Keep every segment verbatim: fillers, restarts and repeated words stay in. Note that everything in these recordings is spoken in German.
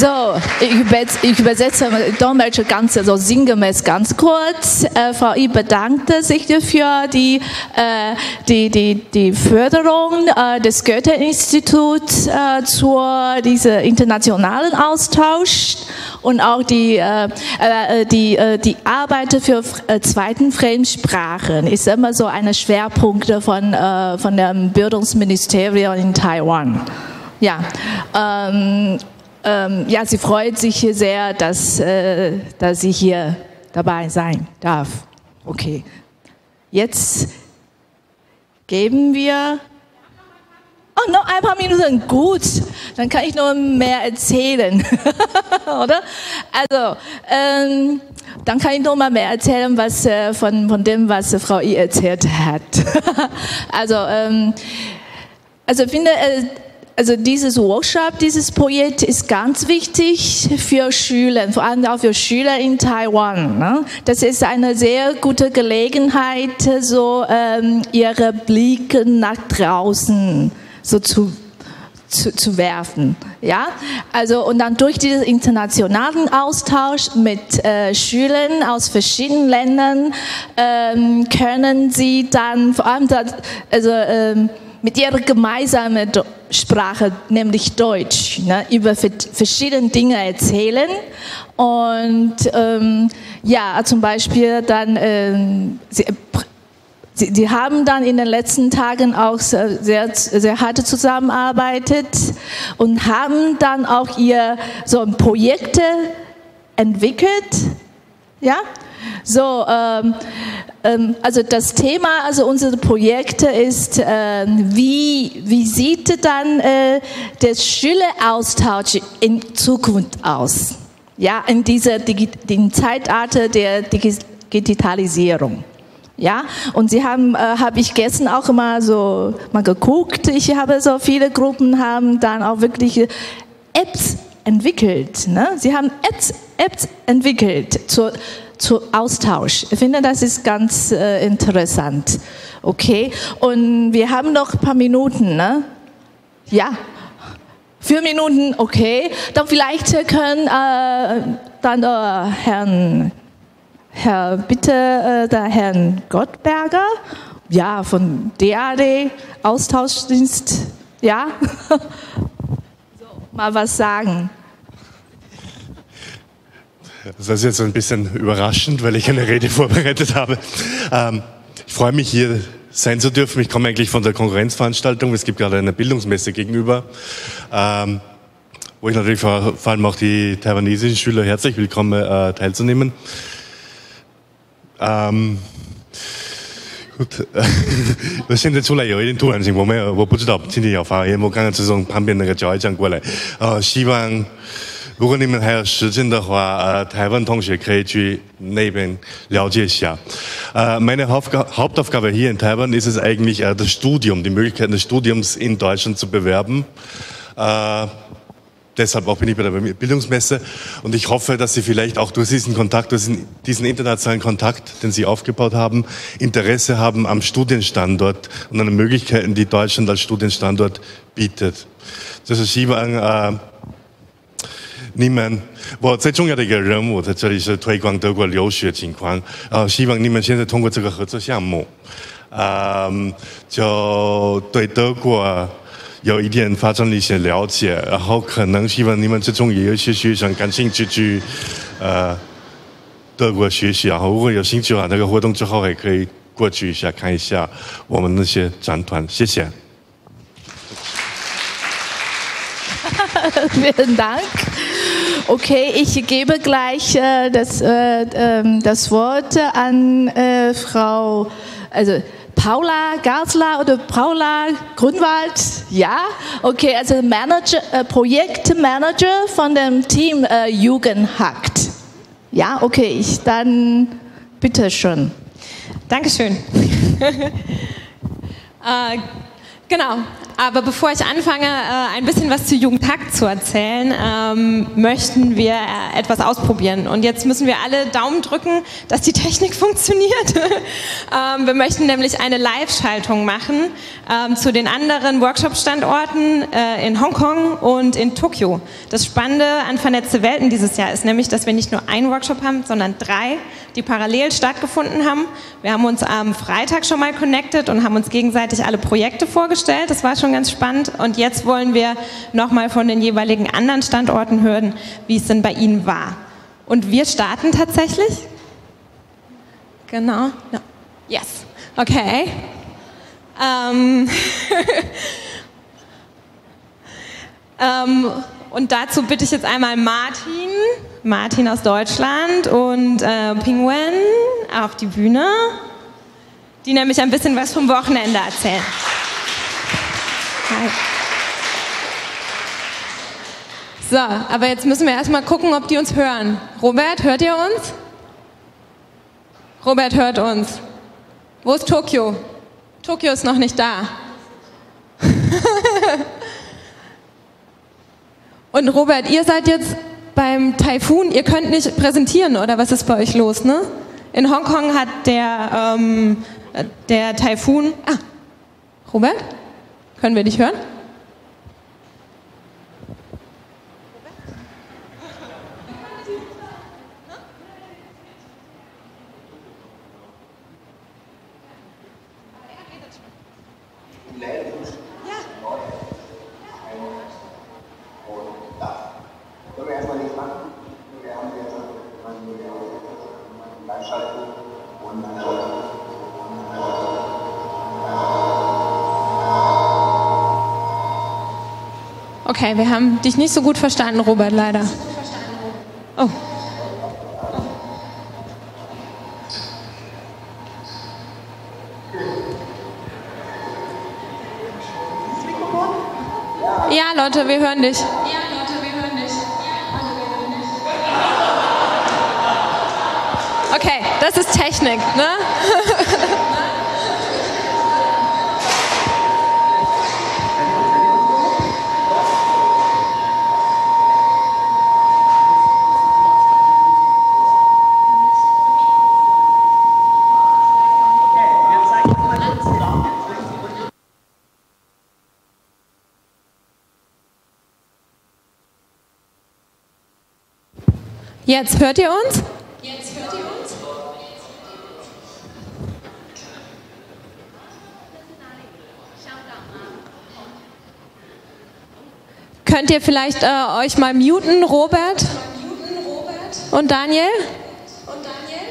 So, ich übersetze, dolmetsche ganz, so sinngemäß ganz kurz. Äh, Frau I bedankte sich für die, äh, die, die, die Förderung äh, des Goethe-Instituts äh, zu diesem internationalen Austausch und auch die, äh, die, äh, die Arbeit für äh, zweiten Fremdsprachen ist immer so ein Schwerpunkt von, äh, von dem Bildungsministerium in Taiwan. Ja, ähm, ähm, ja, sie freut sich hier sehr, dass, äh, dass sie hier dabei sein darf. Okay, jetzt geben wir... Oh, noch ein paar Minuten, gut, dann kann ich noch mehr erzählen, oder? Also, ähm, dann kann ich noch mal mehr erzählen, was, äh, von, von dem, was Frau I erzählt hat. Also, ähm, also finde... Äh, Also dieses Workshop, dieses Projekt ist ganz wichtig für Schüler, vor allem auch für Schüler in Taiwan, ne? Das ist eine sehr gute Gelegenheit, so ähm, ihre Blicke nach draußen so zu, zu, zu werfen. Ja? Also, und dann durch diesen internationalen Austausch mit äh, Schülern aus verschiedenen Ländern ähm, können sie dann vor allem das, also, ähm, mit ihrer gemeinsamen Sprache, nämlich Deutsch, ne, über verschiedene Dinge erzählen und ähm, ja, zum Beispiel dann, ähm, sie, sie, sie haben dann in den letzten Tagen auch sehr, sehr, sehr hart zusammengearbeitet und haben dann auch ihr so Projekte entwickelt, ja. So, ähm, ähm, also das Thema, also unsere Projekte ist, äh, wie, wie sieht dann äh, der Schüleraustausch in Zukunft aus? Ja, in dieser Digi dem Zeitalter der Digi Digitalisierung. Ja, und sie haben, äh, habe ich gestern auch immer so mal geguckt. Ich habe so viele Gruppen haben dann auch wirklich Apps entwickelt. Ne? Sie haben Apps, Apps entwickelt zur Zu Austausch. Ich finde, das ist ganz äh, interessant. Okay, und wir haben noch ein paar Minuten, ne? Ja, vier Minuten, okay. Dann vielleicht können äh, dann äh, Herrn, Herr, bitte, äh, der Herrn Gottberger, ja, von D A D Austauschdienst, ja, so, mal was sagen. Das ist jetzt ein bisschen überraschend, weil ich eine Rede vorbereitet habe. Ähm, ich freue mich, hier sein zu dürfen. Ich komme eigentlich von der Konkurrenzveranstaltung. Es gibt gerade eine Bildungsmesse gegenüber, ähm, wo ich natürlich vor, vor allem auch die taiwanesischen Schüler herzlich willkommen äh, teilzunehmen. Ähm, gut. Uh, meine Hauptaufgabe hier in Taiwan ist es eigentlich, uh, das Studium, die Möglichkeit des Studiums in Deutschland zu bewerben. Uh, deshalb auch bin ich bei der Bildungsmesse und ich hoffe, dass Sie vielleicht auch durch diesen Kontakt, durch diesen internationalen Kontakt, den Sie aufgebaut haben, Interesse haben am Studienstandort und an den Möglichkeiten, die Deutschland als Studienstandort bietet. Das ist Xi Wang, uh, 你们, 我最重要的一个任务在这里是推广德国留学情况, 呃, 希望你们现在通过这个合作项目, 呃, 就对德国有一点发展了一些了解, 然后可能希望你们这中也有一些学生感兴趣去, 呃, 德国学习, 然后如果有兴趣啊, 那个活动之后也可以过去一下, 看一下我们那些展团, 谢谢。 Vielen Dank. Okay, ich gebe gleich äh, das, äh, ähm, das Wort an äh, Frau also Paula Garzler oder Paula Grünwald. Ja, okay, also Manager, äh, Projektmanager von dem Team äh, Jugend hackt. Ja, okay, ich dann bitte schön. Dankeschön. äh, Genau, aber bevor ich anfange, ein bisschen was zu Jugend hackt zu erzählen, möchten wir etwas ausprobieren. Und jetzt müssen wir alle Daumen drücken, dass die Technik funktioniert. Wir möchten nämlich eine Live-Schaltung machen zu den anderen Workshop-Standorten in Hongkong und in Tokio. Das Spannende an Vernetzte Welten dieses Jahr ist nämlich, dass wir nicht nur einen Workshop haben, sondern drei, die parallel stattgefunden haben. Wir haben uns am Freitag schon mal connected und haben uns gegenseitig alle Projekte vorgestellt. Das war schon ganz spannend und jetzt wollen wir nochmal von den jeweiligen anderen Standorten hören, wie es denn bei Ihnen war. Und wir starten tatsächlich. Genau. No. Yes. Okay. Ähm. ähm. Und dazu bitte ich jetzt einmal Martin, Martin aus Deutschland und äh, Ping-Wen auf die Bühne, die nämlich ein bisschen was vom Wochenende erzählen. So, aber jetzt müssen wir erstmal gucken, ob die uns hören. Robert, hört ihr uns? Robert hört uns. Wo ist Tokio? Tokio ist noch nicht da. Und Robert, ihr seid jetzt beim Taifun, ihr könnt nicht präsentieren, oder was ist bei euch los, ne? In Hongkong hat der, ähm, der Taifun... Ah, Robert? Können wir dich hören? Okay, wir haben dich nicht so gut verstanden, Robert, leider. Oh. Ja, Leute, wir hören dich. Okay, das ist Technik, ne? Jetzt hört ihr uns? Jetzt hört ihr uns? Könnt ihr vielleicht äh, euch mal muten, Robert? Und Daniel? Und Daniel?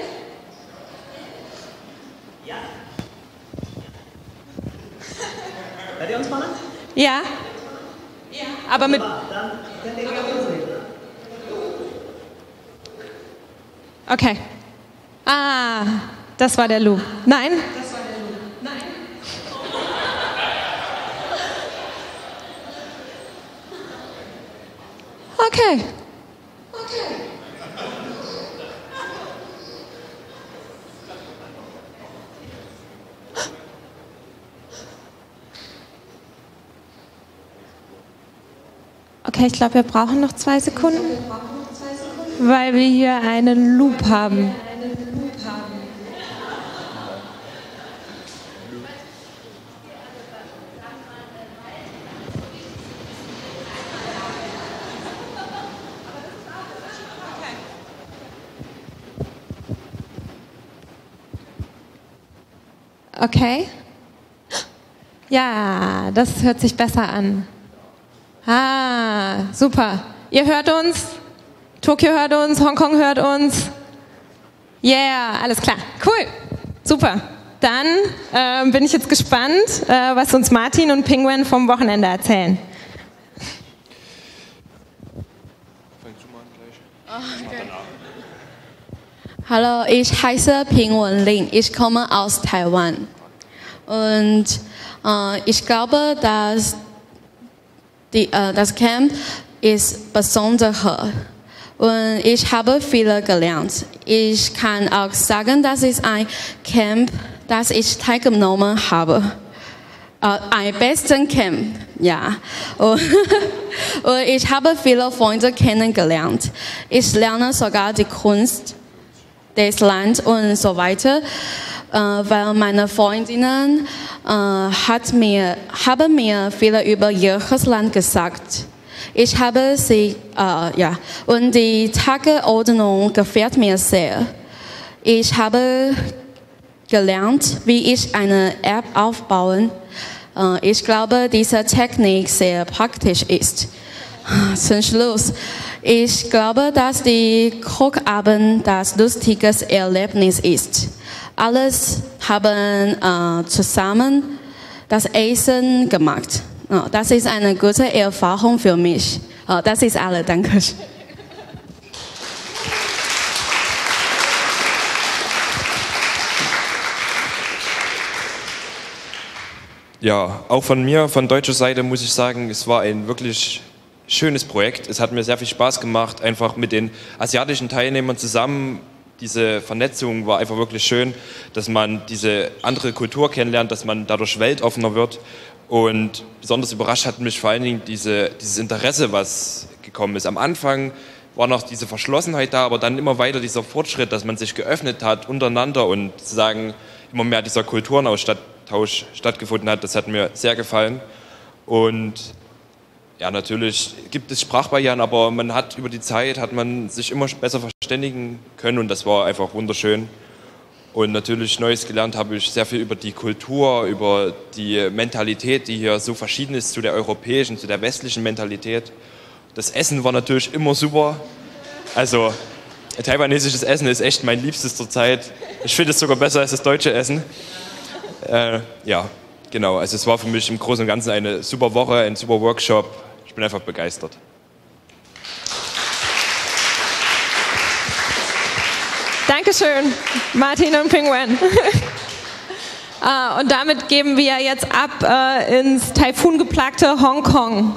Ja. Hört ihr uns mal? Ja. Aber mit... Okay. Ah, das war der Lou. Nein? Das war der Lou. Nein. Okay. Okay. Okay, ich glaube, wir brauchen noch zwei Sekunden. Weil wir hier einen Loop haben. Okay. Ja, das hört sich besser an. Ah, super. Ihr hört uns? Tokio hört uns, Hongkong hört uns. Yeah, alles klar. Cool, super. Dann äh, bin ich jetzt gespannt, äh, was uns Martin und Ping-Wen vom Wochenende erzählen. Fängst du mal an gleich? Okay. Hallo, ich heiße Ping-Wen Ling. Ich komme aus Taiwan. Und äh, ich glaube, dass die, äh, das Camp ist besonders hoch. Und ich habe viel gelernt. Ich kann auch sagen, dass es ein Camp, das ich teilgenommen habe. am besten kennen. Ja. Und, und ich habe viele Freunde kennengelernt. Ich lerne sogar die Kunst des Landes und so weiter, äh, weil meine Freundinnen äh, hat mir, haben mir viel über ihr Land gesagt. Ich habe sie, äh, ja, und die Tagesordnung gefällt mir sehr. Ich habe gelernt, wie ich eine App aufbauen. Äh, ich glaube, diese Technik sehr praktisch ist. Zum Schluss, ich glaube, dass die Kochabend das lustiges Erlebnis ist. Alles haben äh, zusammen das Essen gemacht. Oh, das ist eine gute Erfahrung für mich. Oh, das ist alles, danke. Ja, auch von mir, von deutscher Seite muss ich sagen, es war ein wirklich schönes Projekt. Es hat mir sehr viel Spaß gemacht, einfach mit den asiatischen Teilnehmern zusammen. Diese Vernetzung war einfach wirklich schön, dass man diese andere Kultur kennenlernt, dass man dadurch weltoffener wird. Und besonders überrascht hat mich vor allen Dingen diese, dieses Interesse, was gekommen ist. Am Anfang war noch diese Verschlossenheit da, aber dann immer weiter dieser Fortschritt, dass man sich geöffnet hat untereinander und sozusagen immer mehr dieser Kulturenaustausch stattgefunden hat. Das hat mir sehr gefallen. Und ja, natürlich gibt es Sprachbarrieren, aber man hat über die Zeit, hat man sich immer besser verständigen können und das war einfach wunderschön. Und natürlich Neues gelernt habe ich sehr viel über die Kultur, über die Mentalität, die hier so verschieden ist zu der europäischen, zu der westlichen Mentalität. Das Essen war natürlich immer super. Also taiwanesisches Essen ist echt mein Liebstes zur Zeit. Ich finde es sogar besser als das deutsche Essen. Äh, ja, genau. Also es war für mich im Großen und Ganzen eine super Woche, ein super Workshop. Ich bin einfach begeistert. Dankeschön, Martin und Ping-Wen. uh, und damit geben wir jetzt ab uh, ins taifungeplagte Hongkong.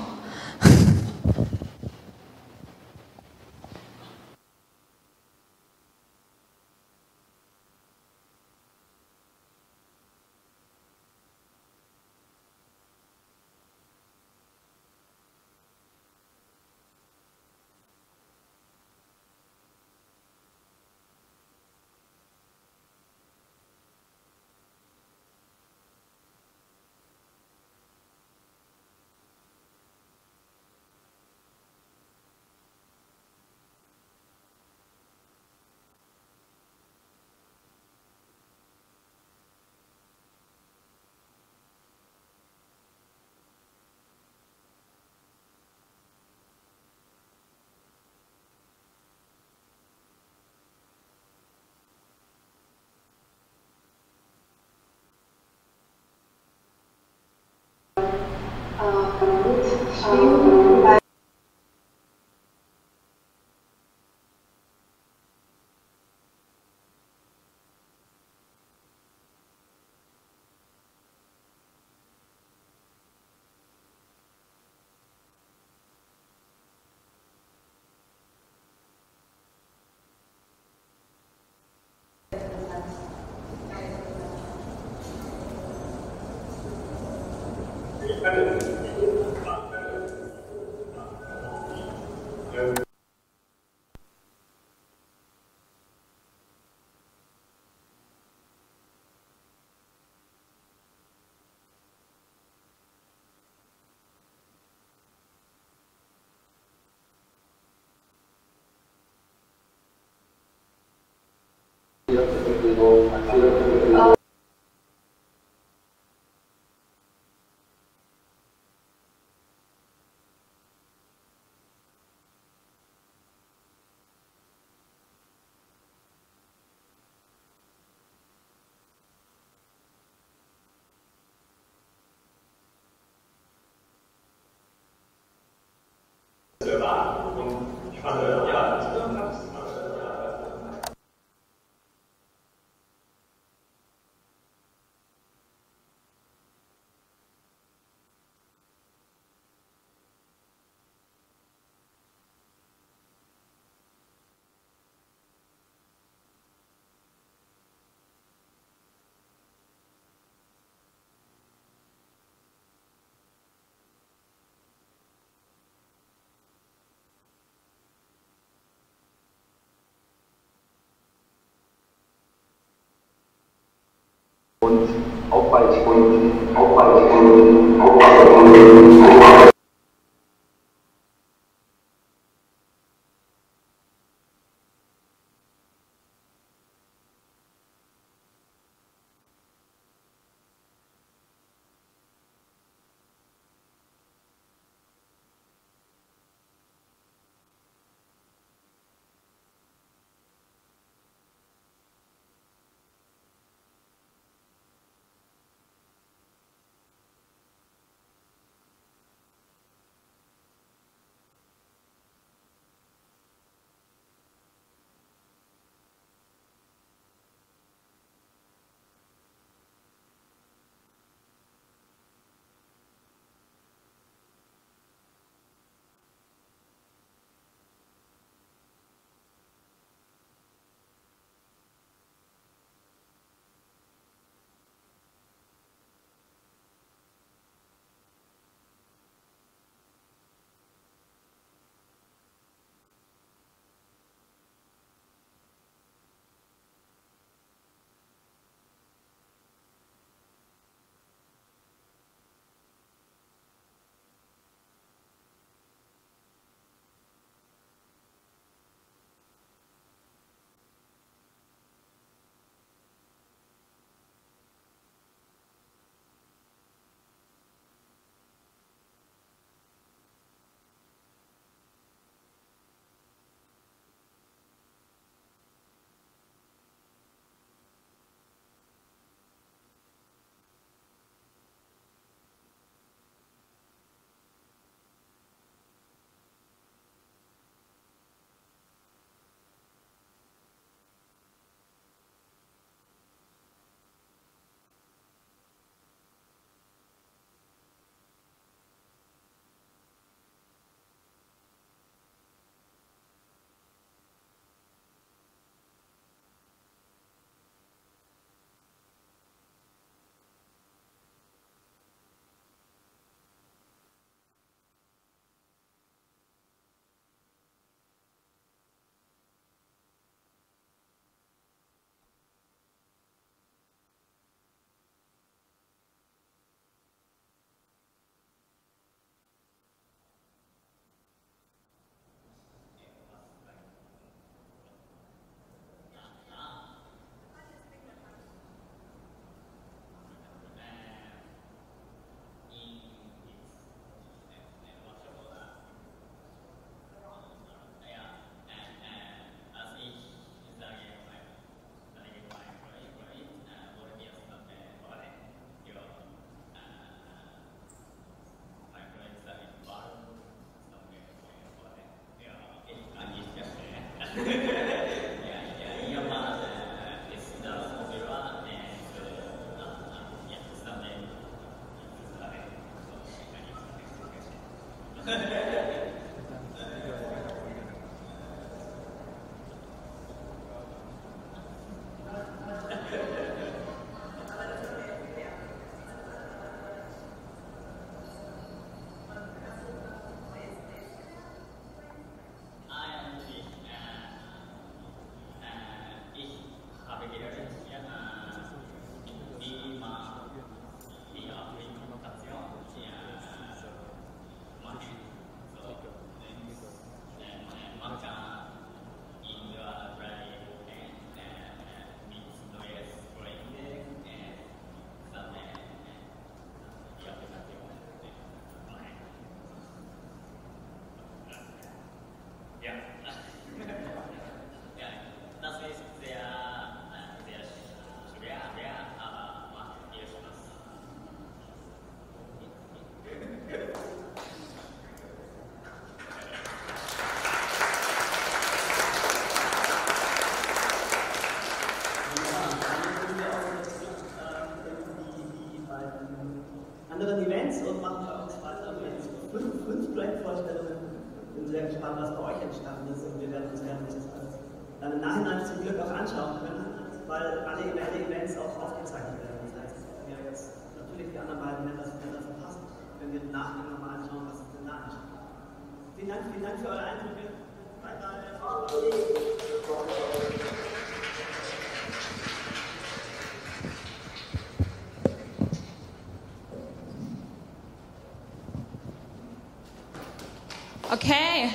Okay,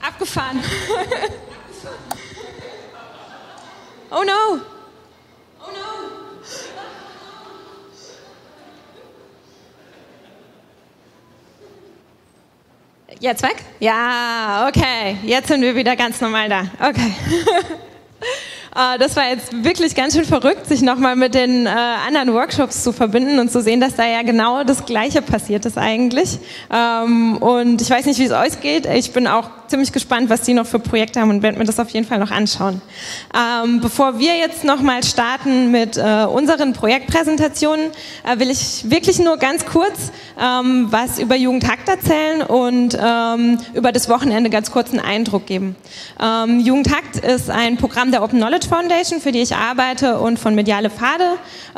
abgefahren. Oh no. Oh no. Jetzt weg? Ja, okay. Jetzt sind wir wieder ganz normal da. Okay. Das war jetzt wirklich ganz schön verrückt, sich nochmal mit den äh, anderen Workshops zu verbinden und zu sehen, dass da ja genau das Gleiche passiert ist eigentlich. Ähm, und ich weiß nicht, wie es euch geht. Ich bin auch ziemlich gespannt, was die noch für Projekte haben und werde mir das auf jeden Fall noch anschauen. Ähm, bevor wir jetzt nochmal starten mit äh, unseren Projektpräsentationen, äh, will ich wirklich nur ganz kurz ähm, was über Jugend hackt erzählen und ähm, über das Wochenende ganz kurz einen Eindruck geben. Ähm, Jugend hackt ist ein Programm der Open Knowledge Foundation, für die ich arbeite, und von Mediale Pfade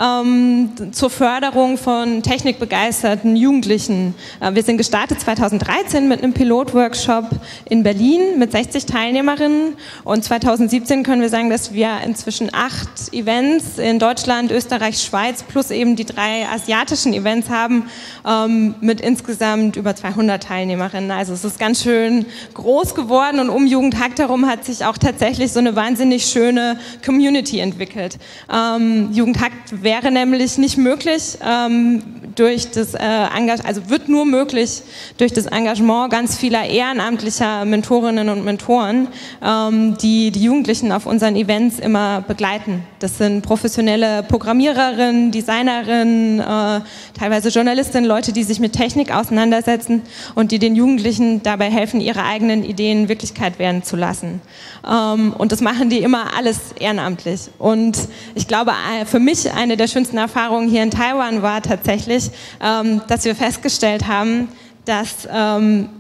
ähm, zur Förderung von technikbegeisterten Jugendlichen. Äh, wir sind gestartet zweitausenddreizehn mit einem Pilotworkshop in Berlin mit sechzig Teilnehmerinnen, und zweitausendsiebzehn können wir sagen, dass wir inzwischen acht Events in Deutschland, Österreich, Schweiz plus eben die drei asiatischen Events haben ähm, mit insgesamt über zweihundert Teilnehmerinnen. Also es ist ganz schön groß geworden, und um Jugend hackt herum hat sich auch tatsächlich so eine wahnsinnig schöne Community entwickelt. Ähm, Jugend hackt wäre nämlich nicht möglich ähm, durch das äh, Engagement, also wird nur möglich durch das Engagement ganz vieler ehrenamtlicher Mentorinnen und Mentoren, ähm, die die Jugendlichen auf unseren Events immer begleiten. Das sind professionelle Programmiererinnen, Designerinnen, äh, teilweise Journalistinnen, Leute, die sich mit Technik auseinandersetzen und die den Jugendlichen dabei helfen, ihre eigenen Ideen Wirklichkeit werden zu lassen. Ähm, und das machen die immer alles ehrenamtlich. Und ich glaube, für mich eine der schönsten Erfahrungen hier in Taiwan war tatsächlich, dass wir festgestellt haben, dass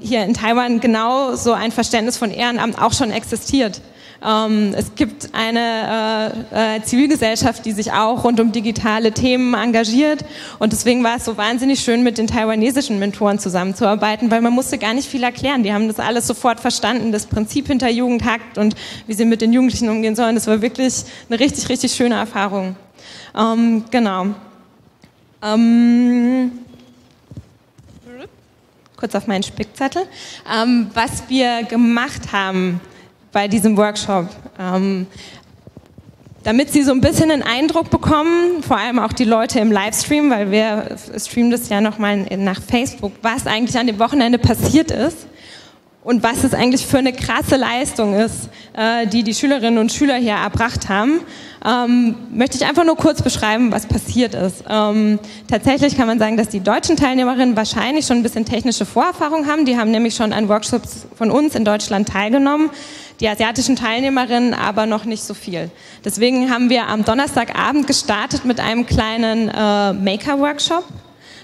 hier in Taiwan genau so ein Verständnis von Ehrenamt auch schon existiert. Ähm, es gibt eine äh, äh, Zivilgesellschaft, die sich auch rund um digitale Themen engagiert, und deswegen war es so wahnsinnig schön, mit den taiwanesischen Mentoren zusammenzuarbeiten, weil man musste gar nicht viel erklären. Die haben das alles sofort verstanden, das Prinzip hinter Jugend hackt und wie sie mit den Jugendlichen umgehen sollen. Das war wirklich eine richtig, richtig schöne Erfahrung. Ähm, genau. Ähm Kurz auf meinen Spickzettel. Ähm, was wir gemacht haben bei diesem Workshop. Ähm, damit Sie so ein bisschen einen Eindruck bekommen, vor allem auch die Leute im Livestream, weil wir streamen das ja nochmal nach Facebook, was eigentlich an dem Wochenende passiert ist und was es eigentlich für eine krasse Leistung ist, äh, die die Schülerinnen und Schüler hier erbracht haben, ähm, möchte ich einfach nur kurz beschreiben, was passiert ist. Ähm, tatsächlich kann man sagen, dass die deutschen Teilnehmerinnen wahrscheinlich schon ein bisschen technische Vorerfahrung haben. Die haben nämlich schon an Workshops von uns in Deutschland teilgenommen. Die asiatischen Teilnehmerinnen aber noch nicht so viel. Deswegen haben wir am Donnerstagabend gestartet mit einem kleinen äh, Maker-Workshop.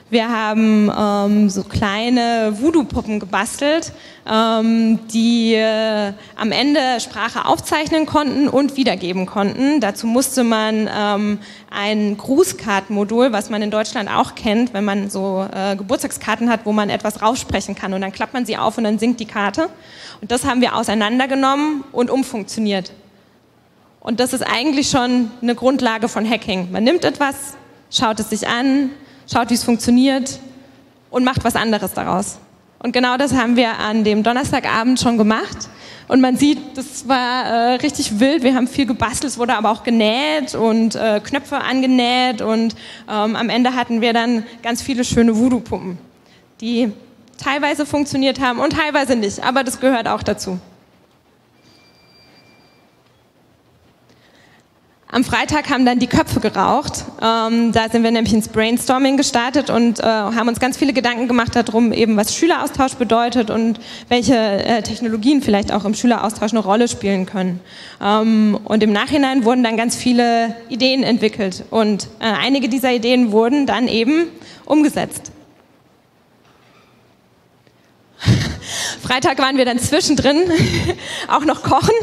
Wir haben ähm, so kleine Voodoo-Puppen gebastelt, ähm, die äh, am Ende Sprache aufzeichnen konnten und wiedergeben konnten. Dazu musste man ähm, ein Grußkartenmodul, was man in Deutschland auch kennt, wenn man so äh, Geburtstagskarten hat, wo man etwas raussprechen kann, und dann klappt man sie auf und dann singt die Karte. Und das haben wir auseinandergenommen und umfunktioniert. Und das ist eigentlich schon eine Grundlage von Hacking. Man nimmt etwas, schaut es sich an, schaut, wie es funktioniert, und macht was anderes daraus. Und genau das haben wir an dem Donnerstagabend schon gemacht. Und man sieht, das war äh, richtig wild. Wir haben viel gebastelt, es wurde aber auch genäht und äh, Knöpfe angenäht. Und ähm, am Ende hatten wir dann ganz viele schöne Voodoo-Puppen, die teilweise funktioniert haben und teilweise nicht. Aber das gehört auch dazu. Am Freitag haben dann die Köpfe geraucht. Ähm, da sind wir nämlich ins Brainstorming gestartet und äh, haben uns ganz viele Gedanken gemacht darum, eben was Schüleraustausch bedeutet und welche äh, Technologien vielleicht auch im Schüleraustausch eine Rolle spielen können. Ähm, und im Nachhinein wurden dann ganz viele Ideen entwickelt, und äh, einige dieser Ideen wurden dann eben umgesetzt. Freitag waren wir dann zwischendrin auch noch kochen.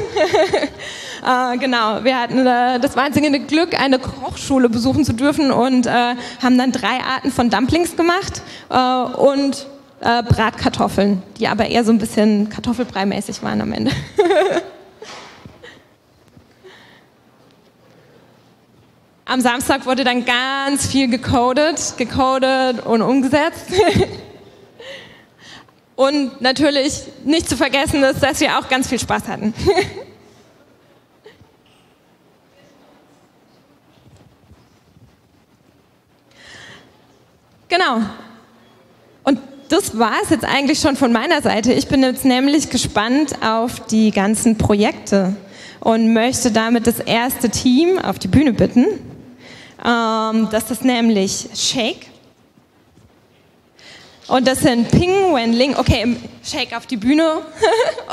äh, genau, wir hatten äh, das wahnsinnige Glück, eine Kochschule besuchen zu dürfen, und äh, haben dann drei Arten von Dumplings gemacht äh, und äh, Bratkartoffeln, die aber eher so ein bisschen kartoffelbrei-mäßig waren am Ende. Am Samstag wurde dann ganz viel gecodet, gecodet und umgesetzt. Und natürlich nicht zu vergessen ist, dass wir auch ganz viel Spaß hatten. Genau. Und das war es jetzt eigentlich schon von meiner Seite. Ich bin jetzt nämlich gespannt auf die ganzen Projekte und möchte damit das erste Team auf die Bühne bitten. Ähm, das ist nämlich Shake. Und das sind Ping-Wen Ling. Okay, Shake auf die Bühne.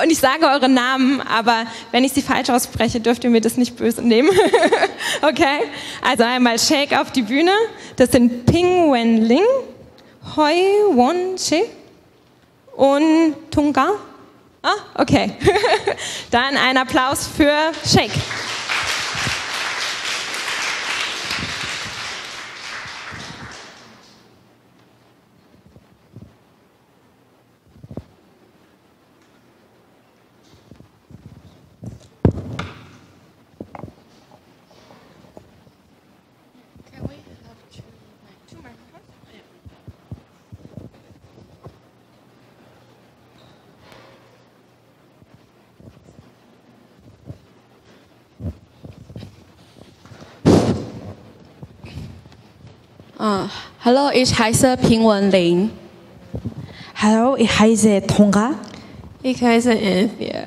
Und ich sage eure Namen, aber wenn ich sie falsch ausspreche, dürft ihr mir das nicht böse nehmen. Okay? Also einmal Shake auf die Bühne. Das sind Ping-Wen Ling, Hoi Won Che und Tunga. Ah, okay. Dann ein Applaus für Shake. Uh, hallo, ich heiße Ping-Wen Ling. Hallo, ich heiße Tonga. Ich heiße Anthea.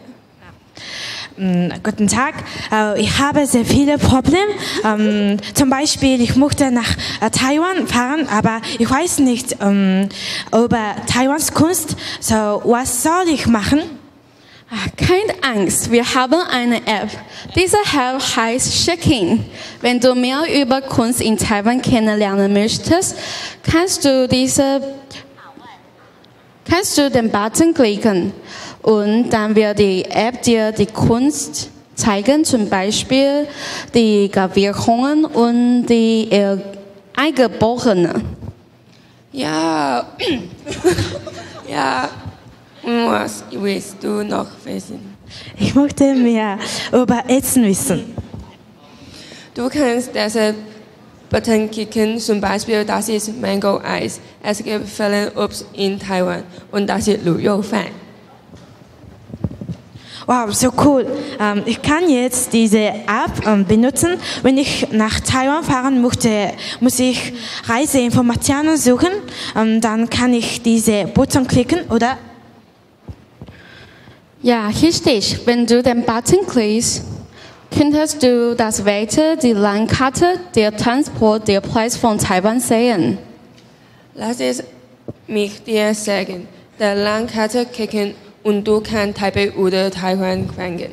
Mm, guten Tag. Uh, ich habe sehr viele Probleme. Um, zum Beispiel, ich möchte nach uh, Taiwan fahren, aber ich weiß nicht um, über Taiwans Kunst. So, was soll ich machen? Ah, keine Angst, wir haben eine App. Diese App heißt Shaking. Wenn du mehr über Kunst in Taiwan kennenlernen möchtest, kannst du, diese, kannst du den Button klicken. Und dann wird die App dir die Kunst zeigen, zum Beispiel die Gravierungen und die äh, Eingeborenen. Ja, ja. Was willst du noch wissen? Ich möchte mehr über Essen wissen. Du kannst diesen Button klicken, zum Beispiel, das ist Mango-Eis. Es gibt viele Obst in Taiwan und das ist Lu-You-Fan. Wow, so cool. Ähm, ich kann jetzt diese App ähm, benutzen. Wenn ich nach Taiwan fahren möchte, muss ich Reiseinformationen suchen. Ähm, dann kann ich diese Button klicken, oder? Ja, hier steht, wenn du den Button klickst, könntest du das Wetter, die Landkarte, der Transport, der Preis von Taiwan sehen. Lass es mich dir sagen, der Landkarte klicken und du kannst Taipei oder Taiwan fragen.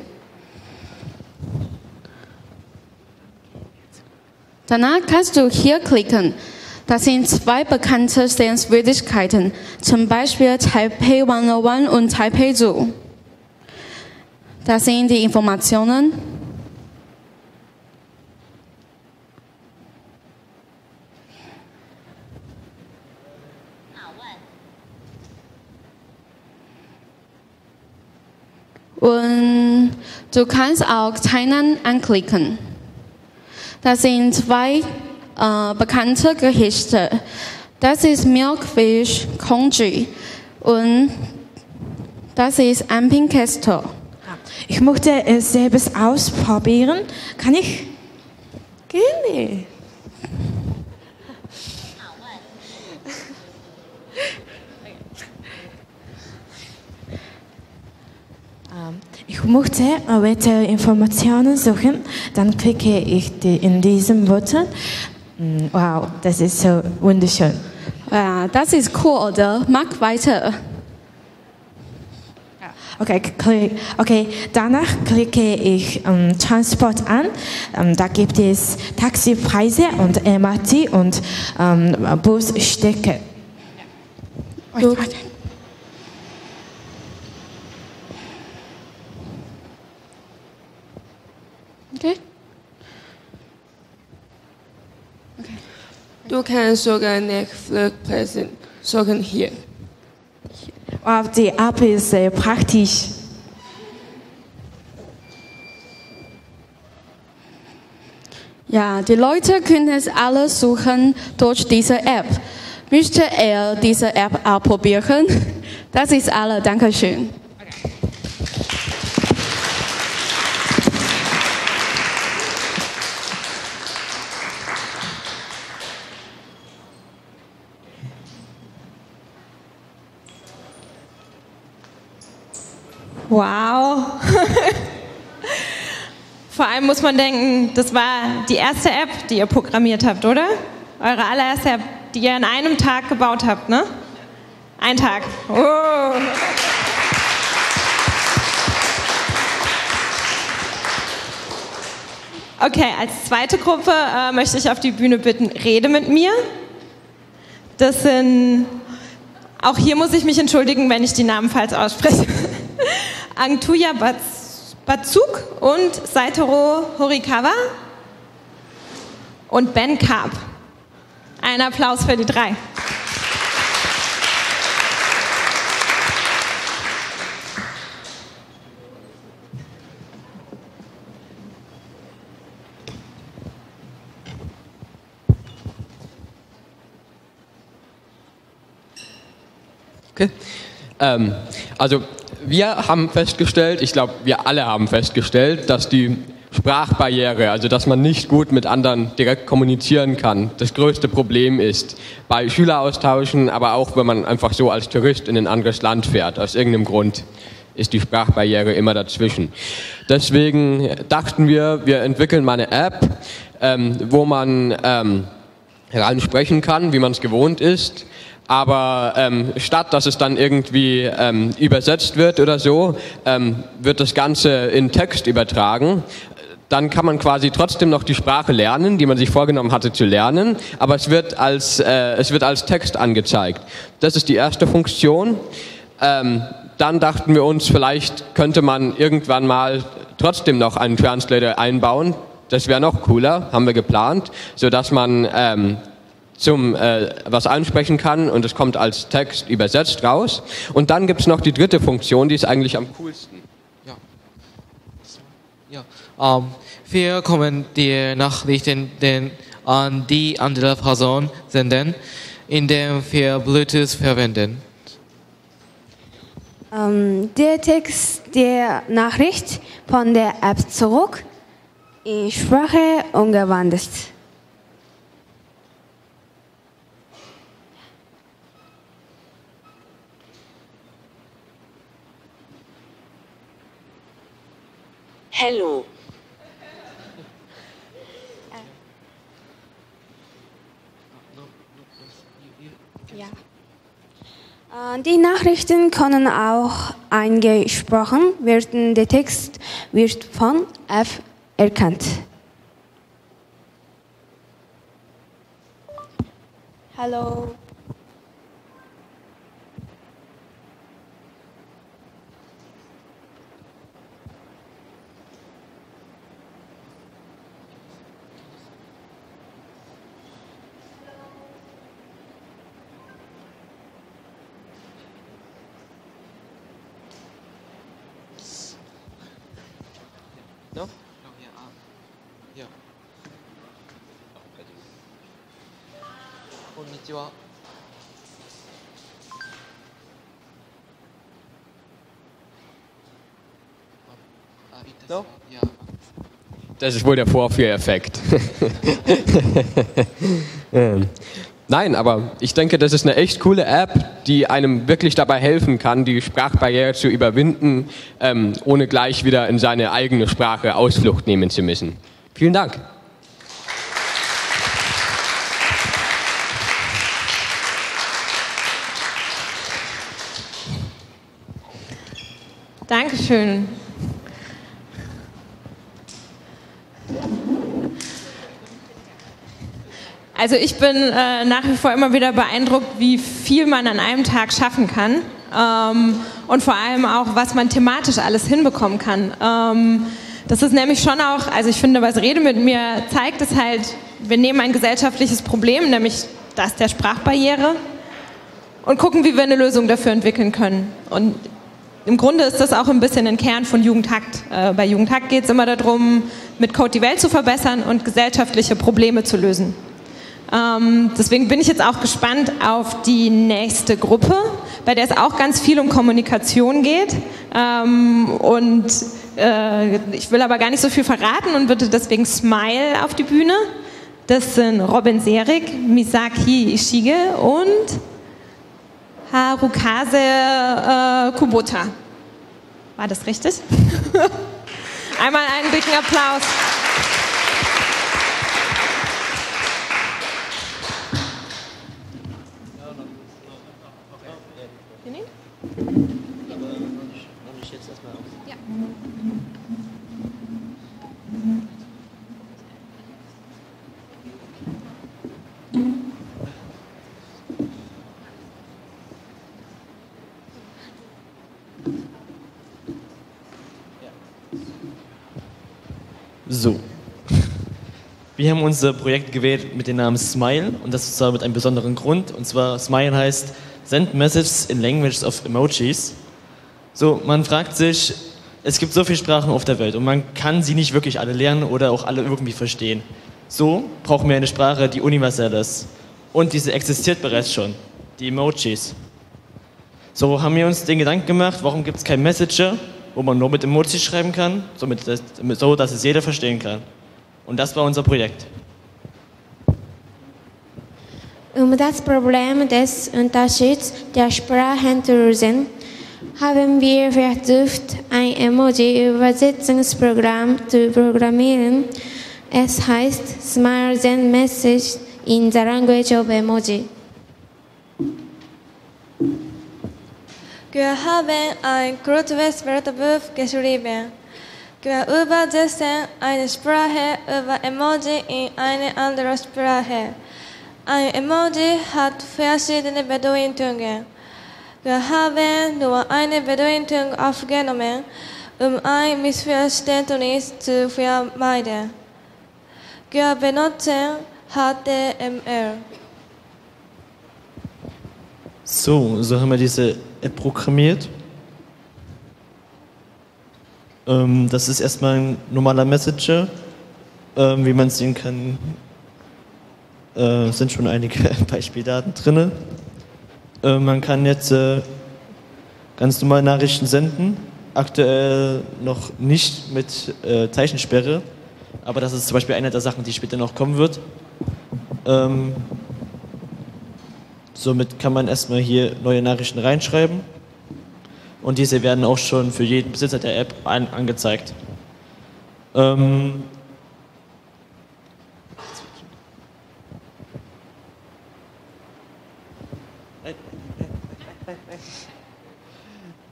Danach kannst du hier klicken. Das sind zwei bekannte Sehenswürdigkeiten, zum Beispiel Taipei hunderteins und Taipei Zoo. Das sind die Informationen. Und du kannst auch Tainan anklicken. Das sind zwei äh, bekannte Gerichte. Das ist Milchfisch Congee und das ist Ampingkästchen. Ich möchte es selbst ausprobieren. Kann ich? Gerne. Ich möchte weitere Informationen suchen. Dann klicke ich die in diesen Button. Wow, das ist so wunderschön. Ja, das ist cool, oder? Mach weiter. Okay, klick, okay, danach klicke ich ähm, Transport an. Ähm, da gibt es Taxipreise und M R T und ähm, Busstrecke. Du, okay. Okay. Du kannst sogar nicht Flugpreise suchen hier. Wow, die App ist sehr praktisch. Ja, die Leute können es alles suchen durch diese App. Möchte er diese App ausprobieren? Das ist alles. Dankeschön. Wow. Vor allem muss man denken, das war die erste App, die ihr programmiert habt, oder? Eure allererste App, die ihr an einem Tag gebaut habt, ne? Ein Tag. Oh. Okay, als zweite Gruppe äh, möchte ich auf die Bühne bitten, rede mit mir. Das sind, auch hier muss ich mich entschuldigen, wenn ich die Namen falsch ausspreche. Angtuja Batzuk und Saitoro Horikawa und Ben Karp. Ein Applaus für die drei. Okay. Ähm, also wir haben festgestellt, ich glaube, wir alle haben festgestellt, dass die Sprachbarriere, also dass man nicht gut mit anderen direkt kommunizieren kann, das größte Problem ist. Bei Schüleraustauschen, aber auch wenn man einfach so als Tourist in ein anderes Land fährt, aus irgendeinem Grund ist die Sprachbarriere immer dazwischen. Deswegen dachten wir, wir entwickeln mal eine App, ähm, wo man ähm, rein sprechen kann, wie man es gewohnt ist. Aber ähm, statt, dass es dann irgendwie ähm, übersetzt wird oder so, ähm, wird das Ganze in Text übertragen. Dann kann man quasi trotzdem noch die Sprache lernen, die man sich vorgenommen hatte zu lernen, aber es wird als, äh, es wird als Text angezeigt. Das ist die erste Funktion. Ähm, dann dachten wir uns, vielleicht könnte man irgendwann mal trotzdem noch einen Translator einbauen. Das wäre noch cooler, haben wir geplant, sodass man... Ähm, zum äh, was ansprechen kann und es kommt als Text übersetzt raus. Und dann gibt es noch die dritte Funktion, die ist eigentlich am coolsten. Ja. Ja. Ähm, wir können die Nachrichten den, an die andere Person senden, indem wir Bluetooth verwenden. Ähm, der Text der Nachricht von der App zurück in Sprache umgewandelt. Hello. Ja. Die Nachrichten können auch eingesprochen werden. Der Text wird von F erkannt. Hallo. No? Das ist wohl der Vorführeffekt. Nein, aber ich denke, das ist eine echt coole App, die einem wirklich dabei helfen kann, die Sprachbarriere zu überwinden, ähm, ohne gleich wieder in seine eigene Sprache Ausflucht nehmen zu müssen. Vielen Dank. Dankeschön. Also ich bin äh, nach wie vor immer wieder beeindruckt, wie viel man an einem Tag schaffen kann ähm, und vor allem auch, was man thematisch alles hinbekommen kann. Ähm, das ist nämlich schon auch, also ich finde, was Rede mit mir zeigt, ist halt, wir nehmen ein gesellschaftliches Problem, nämlich das der Sprachbarriere und gucken, wie wir eine Lösung dafür entwickeln können. Und im Grunde ist das auch ein bisschen ein Kern von Jugend hackt. Äh, bei Jugend hackt geht es immer darum, mit Code die Welt zu verbessern und gesellschaftliche Probleme zu lösen. Ähm, deswegen bin ich jetzt auch gespannt auf die nächste Gruppe, bei der es auch ganz viel um Kommunikation geht. Ähm, und äh, ich will aber gar nicht so viel verraten und bitte deswegen Smile auf die Bühne. Das sind Robin Serik, Misaki Ishige und Harukase äh, Kubota. War das richtig? Einmal einen dicken Applaus. So, wir haben unser Projekt gewählt mit dem Namen Smile und das zwar mit einem besonderen Grund, und zwar Smile heißt Send Messages in Languages of Emojis. So, man fragt sich, es gibt so viele Sprachen auf der Welt und man kann sie nicht wirklich alle lernen oder auch alle irgendwie verstehen. So brauchen wir eine Sprache, die universell ist, und diese existiert bereits schon, die Emojis. So haben wir uns den Gedanken gemacht, warum gibt es keinen Messenger, wo man nur mit Emojis schreiben kann, somit das, so dass es jeder verstehen kann. Und das war unser Projekt. Um das Problem des Unterschieds der Sprachen zu lösen, haben wir versucht, ein Emoji-Übersetzungsprogramm zu programmieren. Es heißt Smile Send Message in the Language of Emoji. Wir haben ein kurzes Wörterbuch geschrieben. Wir übersetzen eine Sprache über Emoji in eine andere Sprache. Ein Emoji hat verschiedene Bedeutungen. Wir haben nur eine Bedeutung aufgenommen, um ein Missverständnis zu vermeiden. Wir benutzen H T M L. So, so haben wir diese App programmiert. Ähm, das ist erstmal ein normaler Messenger. Ähm, wie man sehen kann, äh, sind schon einige Beispieldaten drin. Äh, man kann jetzt äh, ganz normal Nachrichten senden. Aktuell noch nicht mit äh, Zeichensperre, aber das ist zum Beispiel eine der Sachen, die später noch kommen wird. Ähm, Somit kann man erstmal hier neue Nachrichten reinschreiben und diese werden auch schon für jeden Besitzer der App an, angezeigt. Ähm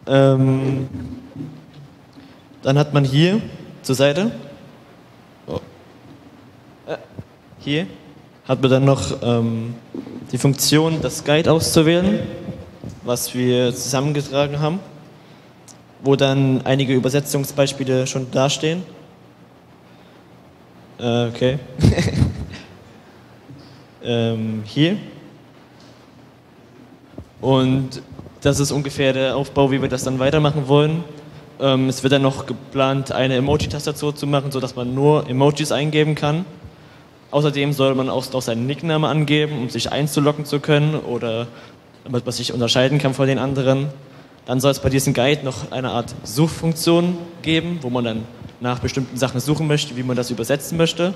ähm Dann hat man hier zur Seite, oh. äh, hier hat man dann noch ähm die Funktion, das Guide auszuwählen, was wir zusammengetragen haben, wo dann einige Übersetzungsbeispiele schon dastehen. Äh, okay. ähm, hier. Und das ist ungefähr der Aufbau, wie wir das dann weitermachen wollen. Ähm, es wird dann noch geplant, eine Emoji-Tastatur zu machen, sodass man nur Emojis eingeben kann. Außerdem soll man auch noch seinen Nickname angeben, um sich einzuloggen zu können oder damit man sich unterscheiden kann von den anderen. Dann soll es bei diesem Guide noch eine Art Suchfunktion geben, wo man dann nach bestimmten Sachen suchen möchte, wie man das übersetzen möchte.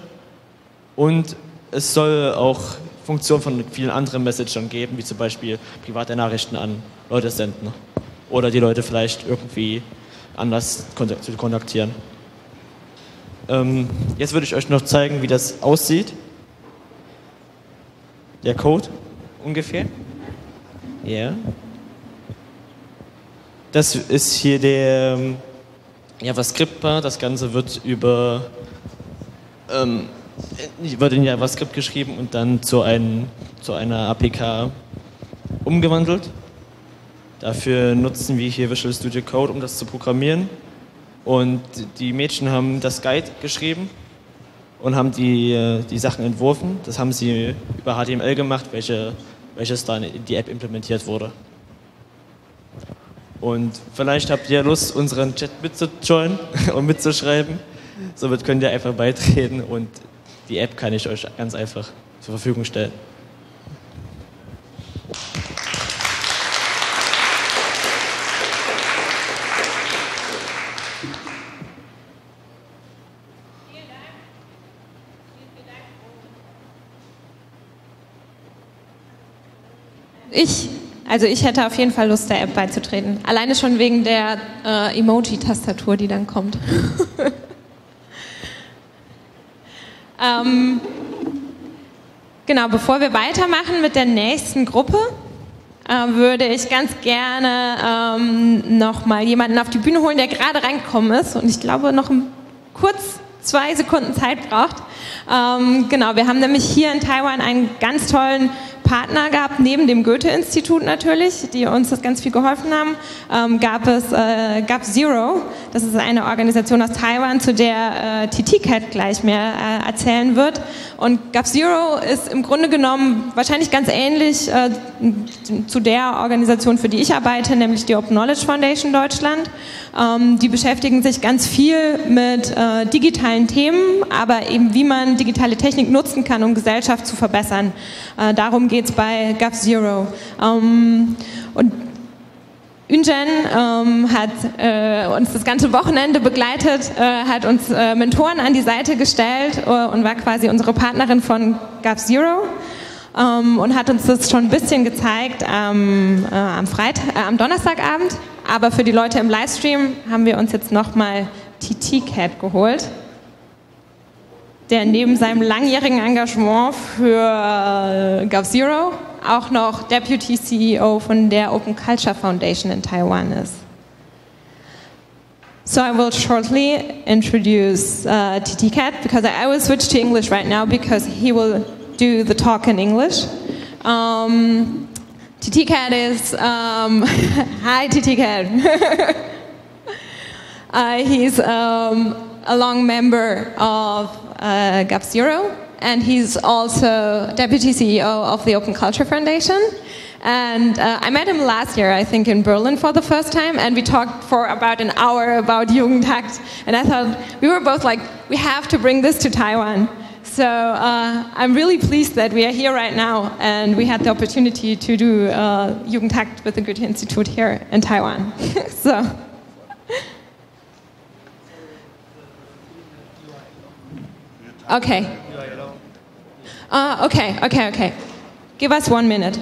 Und es soll auch Funktionen von vielen anderen Messagern geben, wie zum Beispiel private Nachrichten an Leute senden oder die Leute vielleicht irgendwie anders zu kontaktieren. Ähm, jetzt würde ich euch noch zeigen, wie das aussieht. Der Code ungefähr. Ja. Yeah. Das ist hier der ähm, JavaScript-Part. Das Ganze wird über, ähm, über den JavaScript geschrieben und dann zu, einem, zu einer A P K umgewandelt. Dafür nutzen wir hier Visual Studio Code, um das zu programmieren. Und die Mädchen haben das Guide geschrieben und haben die, die Sachen entworfen. Das haben sie über H T M L gemacht, welche, welches dann in die App implementiert wurde. Und vielleicht habt ihr Lust, unseren Chat mitzujoinen und mitzuschreiben. Somit könnt ihr einfach beitreten und die App kann ich euch ganz einfach zur Verfügung stellen. Ich, also ich hätte auf jeden Fall Lust, der App beizutreten. Alleine schon wegen der äh, Emoji-Tastatur, die dann kommt. ähm, genau, bevor wir weitermachen mit der nächsten Gruppe, äh, würde ich ganz gerne ähm, nochmal jemanden auf die Bühne holen, der gerade reingekommen ist und ich glaube noch kurz zwei Sekunden Zeit braucht. Ähm, genau, wir haben nämlich hier in Taiwan einen ganz tollen Partner gehabt, neben dem Goethe-Institut natürlich, die uns das ganz viel geholfen haben, ähm, gab es äh, G A P Zero. Das ist eine Organisation aus Taiwan, zu der äh, T T C A T gleich mehr äh, erzählen wird. Und G A P Zero ist im Grunde genommen wahrscheinlich ganz ähnlich äh, zu der Organisation, für die ich arbeite, nämlich die Open Knowledge Foundation Deutschland. Ähm, die beschäftigen sich ganz viel mit äh, digitalen Themen, aber eben wie man digitale Technik nutzen kann, um Gesellschaft zu verbessern. Äh, darum geht Jetzt bei G A P Zero. Ähm, und Yunjen ähm, hat äh, uns das ganze Wochenende begleitet, äh, hat uns äh, Mentoren an die Seite gestellt äh, und war quasi unsere Partnerin von G A P Zero ähm, und hat uns das schon ein bisschen gezeigt ähm, äh, am, Freitag, äh, am Donnerstagabend. Aber für die Leute im Livestream haben wir uns jetzt nochmal T T C A T geholt, der neben seinem langjährigen Engagement für G A P Zero auch noch Deputy C E O von der Open Culture Foundation in Taiwan ist. So I will shortly introduce uh, T T C A T because I will switch to English right now because he will do the talk in English. Um, T T C A T is... Um, hi T T C A T. uh, he's um, a long member of Uh, G A P Zero, and he's also Deputy C E O of the Open Culture Foundation. And uh, I met him last year, I think, in Berlin for the first time, and we talked for about an hour about Jugend hackt. And I thought, we were both like, we have to bring this to Taiwan. So uh, I'm really pleased that we are here right now, and we had the opportunity to do uh, Jugend hackt with the Goethe-Institut here in Taiwan. So. Okay. Uh, okay, okay, okay. Give us one minute.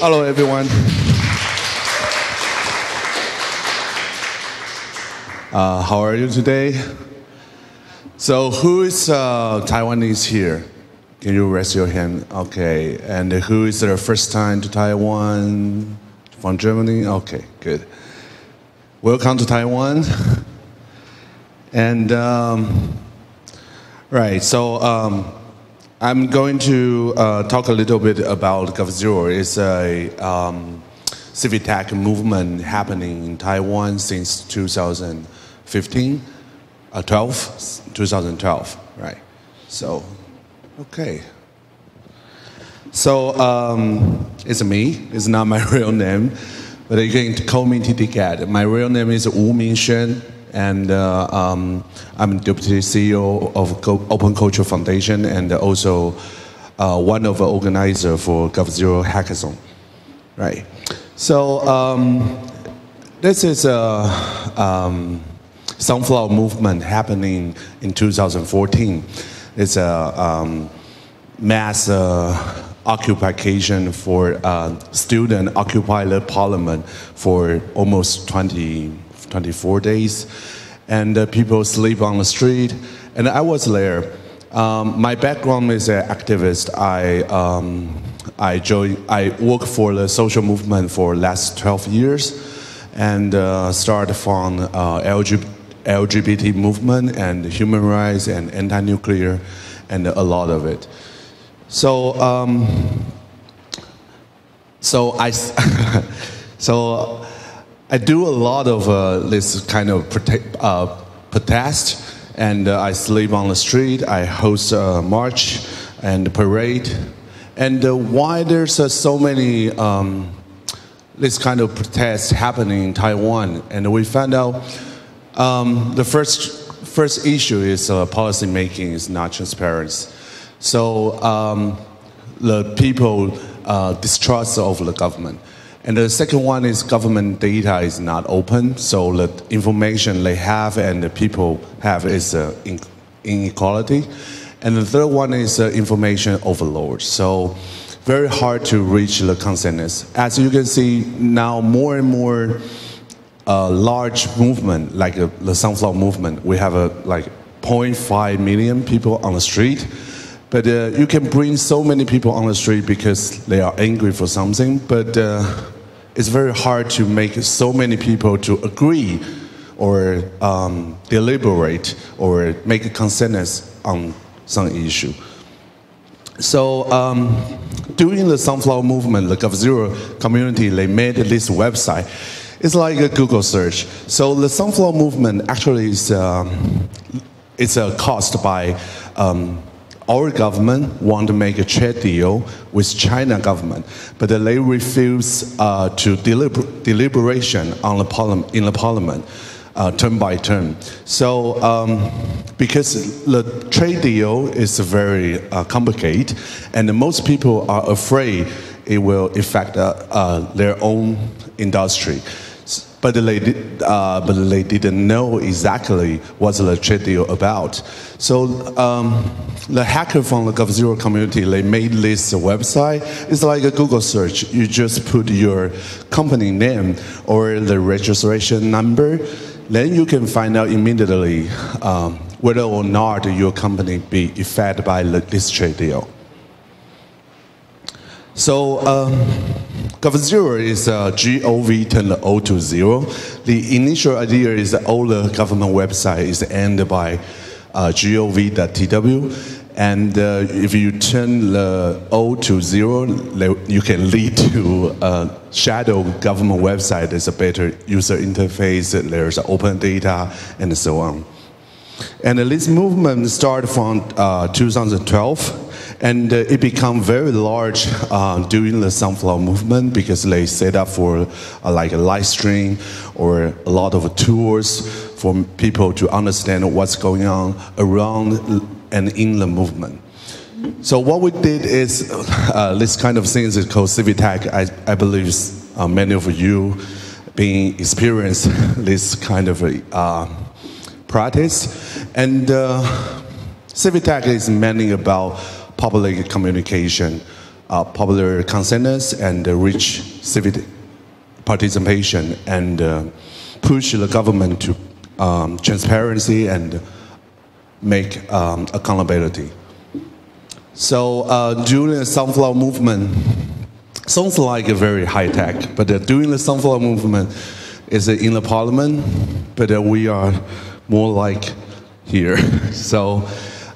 Hello, everyone. Uh, how are you today? So, who is uh, Taiwanese here? Can you raise your hand? Okay. And who is their first time to Taiwan? From Germany? Okay, good. Welcome to Taiwan. And, um, right, so um, I'm going to uh, talk a little bit about G A P Zero. It's a um, civic tech movement happening in Taiwan since twenty fifteen, uh, twelve, twenty twelve, right? So, okay. So, um, it's me, it's not my real name, but you can call me T T C A T. My real name is Wu Mingshen. And uh, um, I'm Deputy C E O of Open Culture Foundation and also uh, one of the organizers for G A P Zero Hackathon. Right. So um, this is a um, Sunflower Movement happening in two thousand fourteen. It's a um, mass uh, occupation for uh, student occupied parliament for almost twenty twenty-four days, and uh, people sleep on the street, and I was there. Um, my background is an activist. I um, I joined, I work for the social movement for last twelve years, and uh, started from uh, L G B T movement and human rights and anti-nuclear, and a lot of it. So um, so I so. I do a lot of uh, this kind of protest, uh, protest and uh, I sleep on the street, I host a march and parade. And uh, why there's uh, so many um, this kind of protests happening in Taiwan? And we found out um, the first first issue is uh, policy making is not transparent. So um, the people uh, distrust of the government. And the second one is government data is not open, so the information they have and the people have is uh, inequality. And the third one is uh, information overload, so very hard to reach the consensus. As you can see now, more and more uh, large movement, like uh, the Sunflower Movement, we have uh, like zero point five million people on the street. But uh, you can bring so many people on the street because they are angry for something, but uh, it's very hard to make so many people to agree or um, deliberate or make a consensus on some issue. So um, during the Sunflower Movement, the G A P Zero community, they made this website. It's like a Google search. So the Sunflower Movement actually is um, it's uh, caused by um, our government want to make a trade deal with China government, but they refuse uh, to deliber deliberation on the parliament, in the parliament, uh, term by term. So um, because the trade deal is very uh, complicated, and most people are afraid it will affect uh, uh, their own industry. But they, uh, but they didn't know exactly what the trade deal about. So um, the hacker from the G A P Zero community, they made this website. It's like a Google search. You just put your company name or the registration number, then you can find out immediately um, whether or not your company be affected by this trade deal. So um, G A P Zero is uh, G O V turn the O to zero. The initial idea is that all the government website is ended by uh, G O V dot T W, and uh, if you turn the O to zero, you can lead to a shadow government website. There's a better user interface, there's open data, and so on. And this movement started from uh, two thousand twelve, and uh, it became very large uh, during the Sunflower Movement because they set up for uh, like a live stream or a lot of tours for people to understand what's going on around and in the movement. So what we did is uh, this kind of thing is called Civitech. I, I believe uh, many of you being experienced this kind of uh, practice, and uh, Civitech is mainly about public communication, uh, popular consensus, and uh, rich civic participation, and uh, push the government to um, transparency and make um, accountability. So uh, during the Sunflower Movement, sounds like a very high tech, but uh, during the Sunflower Movement, is uh, in the parliament, but uh, we are more like here. So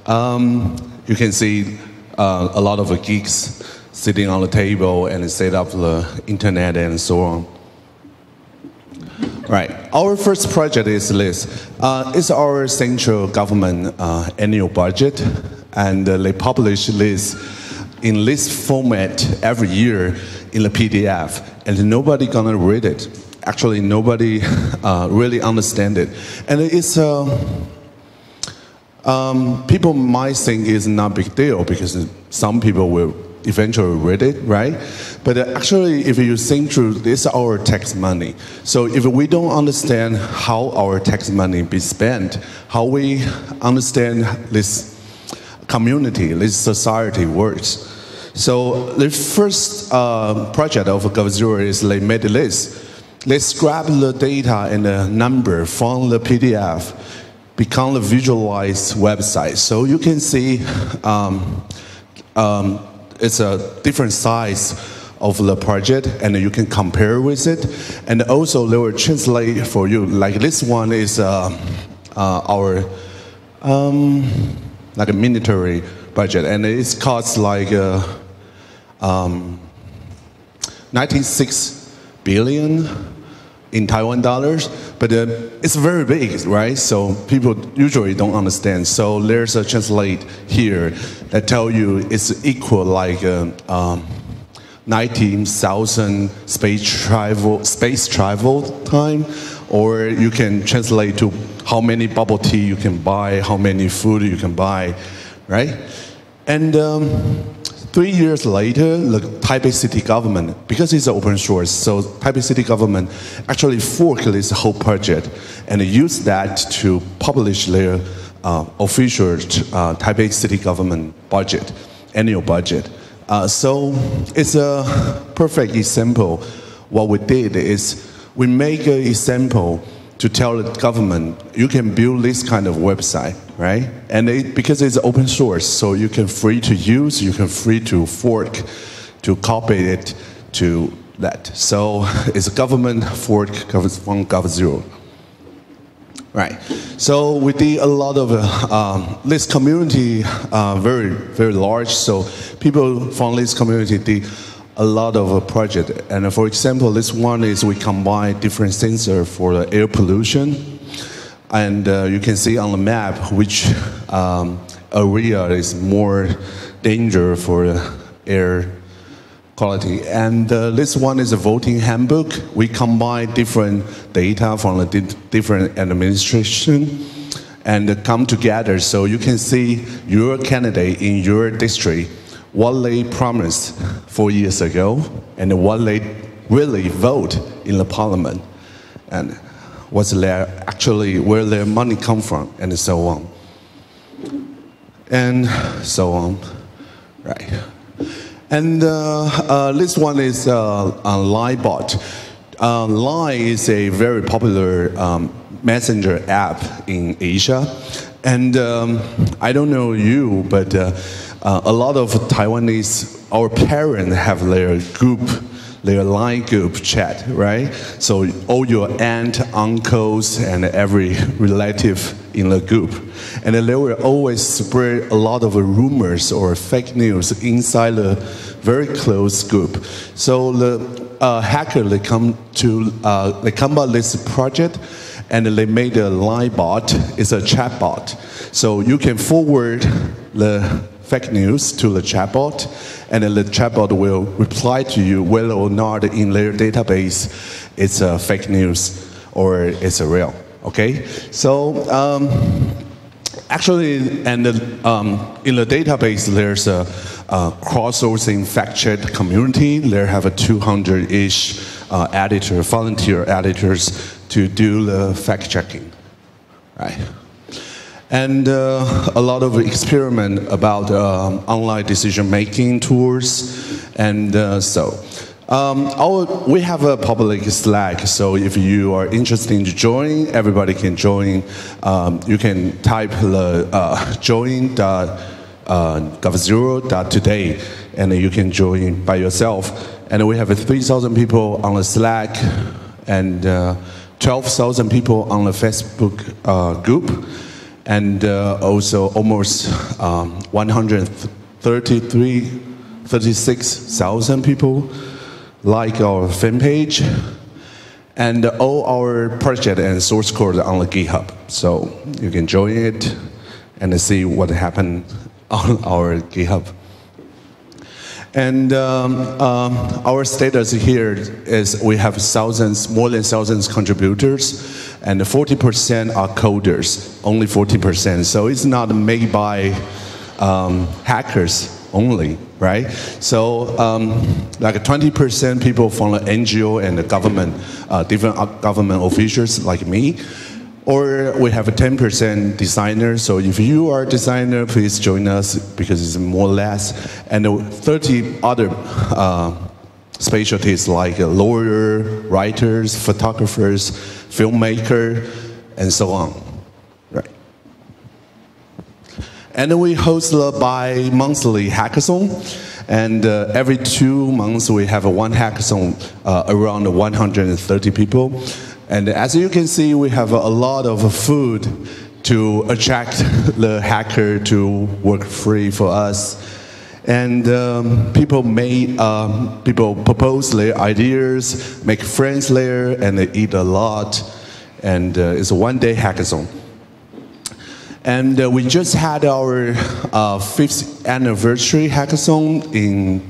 um, you can see uh, a lot of uh, geeks sitting on the table and set up the internet and so on. Right, our first project is this. Uh, it's our central government uh, annual budget, and uh, they publish this in this format every year in the P D F, and nobody gonna read it. Actually, nobody uh, really understand it, and it's uh, um, people might think it's not a big deal because some people will eventually read it, right? But actually, if you think through, this is our tax money. So if we don't understand how our tax money be spent, how we understand this community, this society works. So the first uh, project of G A P Zero is they made this. Let's grab the data and the number from the P D F, become the visualized website. So you can see um, um, it's a different size of the project, and you can compare with it. And also they will translate for you. Like this one is uh, uh, our um, like a military budget, and it's costs like uh, um, ninety-six billion. In Taiwan dollars, but uh, it's very big, right? So people usually don't understand. So there's a translate here that tell you it's equal like uh, um, nineteen thousand space travel, space travel time, or you can translate to how many bubble tea you can buy, how many food you can buy, right? And um, three years later, the Taipei City government, because it's open source, so Taipei City government actually forked this whole project and used that to publish their uh, official uh, Taipei City government budget, annual budget. Uh, so it's a perfect example. What we did is we make an example to tell the government, you can build this kind of website, right? And it, because it's open source, so you can free to use, you can free to fork, to copy it to that. So it's a government fork from G A P Zero. Right, so we did a lot of, uh, um, this community uh, very, very large, so people from this community did a lot of uh, project. And uh, for example, this one is we combine different sensors for uh, air pollution. And uh, you can see on the map which um, area is more danger for uh, air quality. And uh, this one is a voting handbook. We combine different data from the di different administration and uh, come together so you can see your candidate in your district, what they promised four years ago and what they really vote in the parliament and what's their actually where their money come from and so on. And so on, right. And uh, uh, this one is uh, a Line bot. Uh, Line is a very popular um, messenger app in Asia. And um, I don't know you, but uh, uh, a lot of Taiwanese, our parents have their group, their Line group chat, right? So all your aunt, uncles, and every relative in the group. And they will always spread a lot of rumors or fake news inside the very close group. So the uh, hacker, they come to, uh, they come up with this project and they made a Line bot, it's a chat bot. So you can forward the fake news to the chatbot, and then the chatbot will reply to you whether or not in their database it's a fake news or it's a real. Okay, so um, actually, and the, um, in the database there's a, a cross-sourcing fact-check community. They have a two hundred-ish uh, editor, volunteer editors to do the fact-checking, right? And uh, a lot of experiment about um, online decision-making tools, and uh, so. Um, our, we have a public Slack, so if you are interested in joining, everybody can join. Um, you can type the uh, join dot gov zero dot today, and you can join by yourself. And we have three thousand people on the Slack, and uh, twelve thousand people on the Facebook uh, group, and uh, also almost um, one hundred thirty-three, thirty-six thousand people like our fan page, and all our project and source code on the GitHub. So you can join it and see what happened on our GitHub. And um, um, our status here is we have thousands, more than thousands contributors, and forty percent are coders, only forty percent. So it's not made by um, hackers only, right? So um, like twenty percent people from the N G O and the government, uh, different government officials like me, or we have a ten percent designer, so if you are a designer, please join us because it's more or less. And thirty other uh, specialties like a lawyer, writers, photographers, filmmaker, and so on. Right. And we host a bi-monthly hackathon. And uh, every two months we have a one hackathon uh, around one hundred thirty people. And as you can see, we have a lot of food to attract the hacker to work free for us. And um, people may, um, people propose their ideas, make friends there, and they eat a lot. And uh, it's a one-day hackathon. And uh, we just had our uh, fifth anniversary hackathon in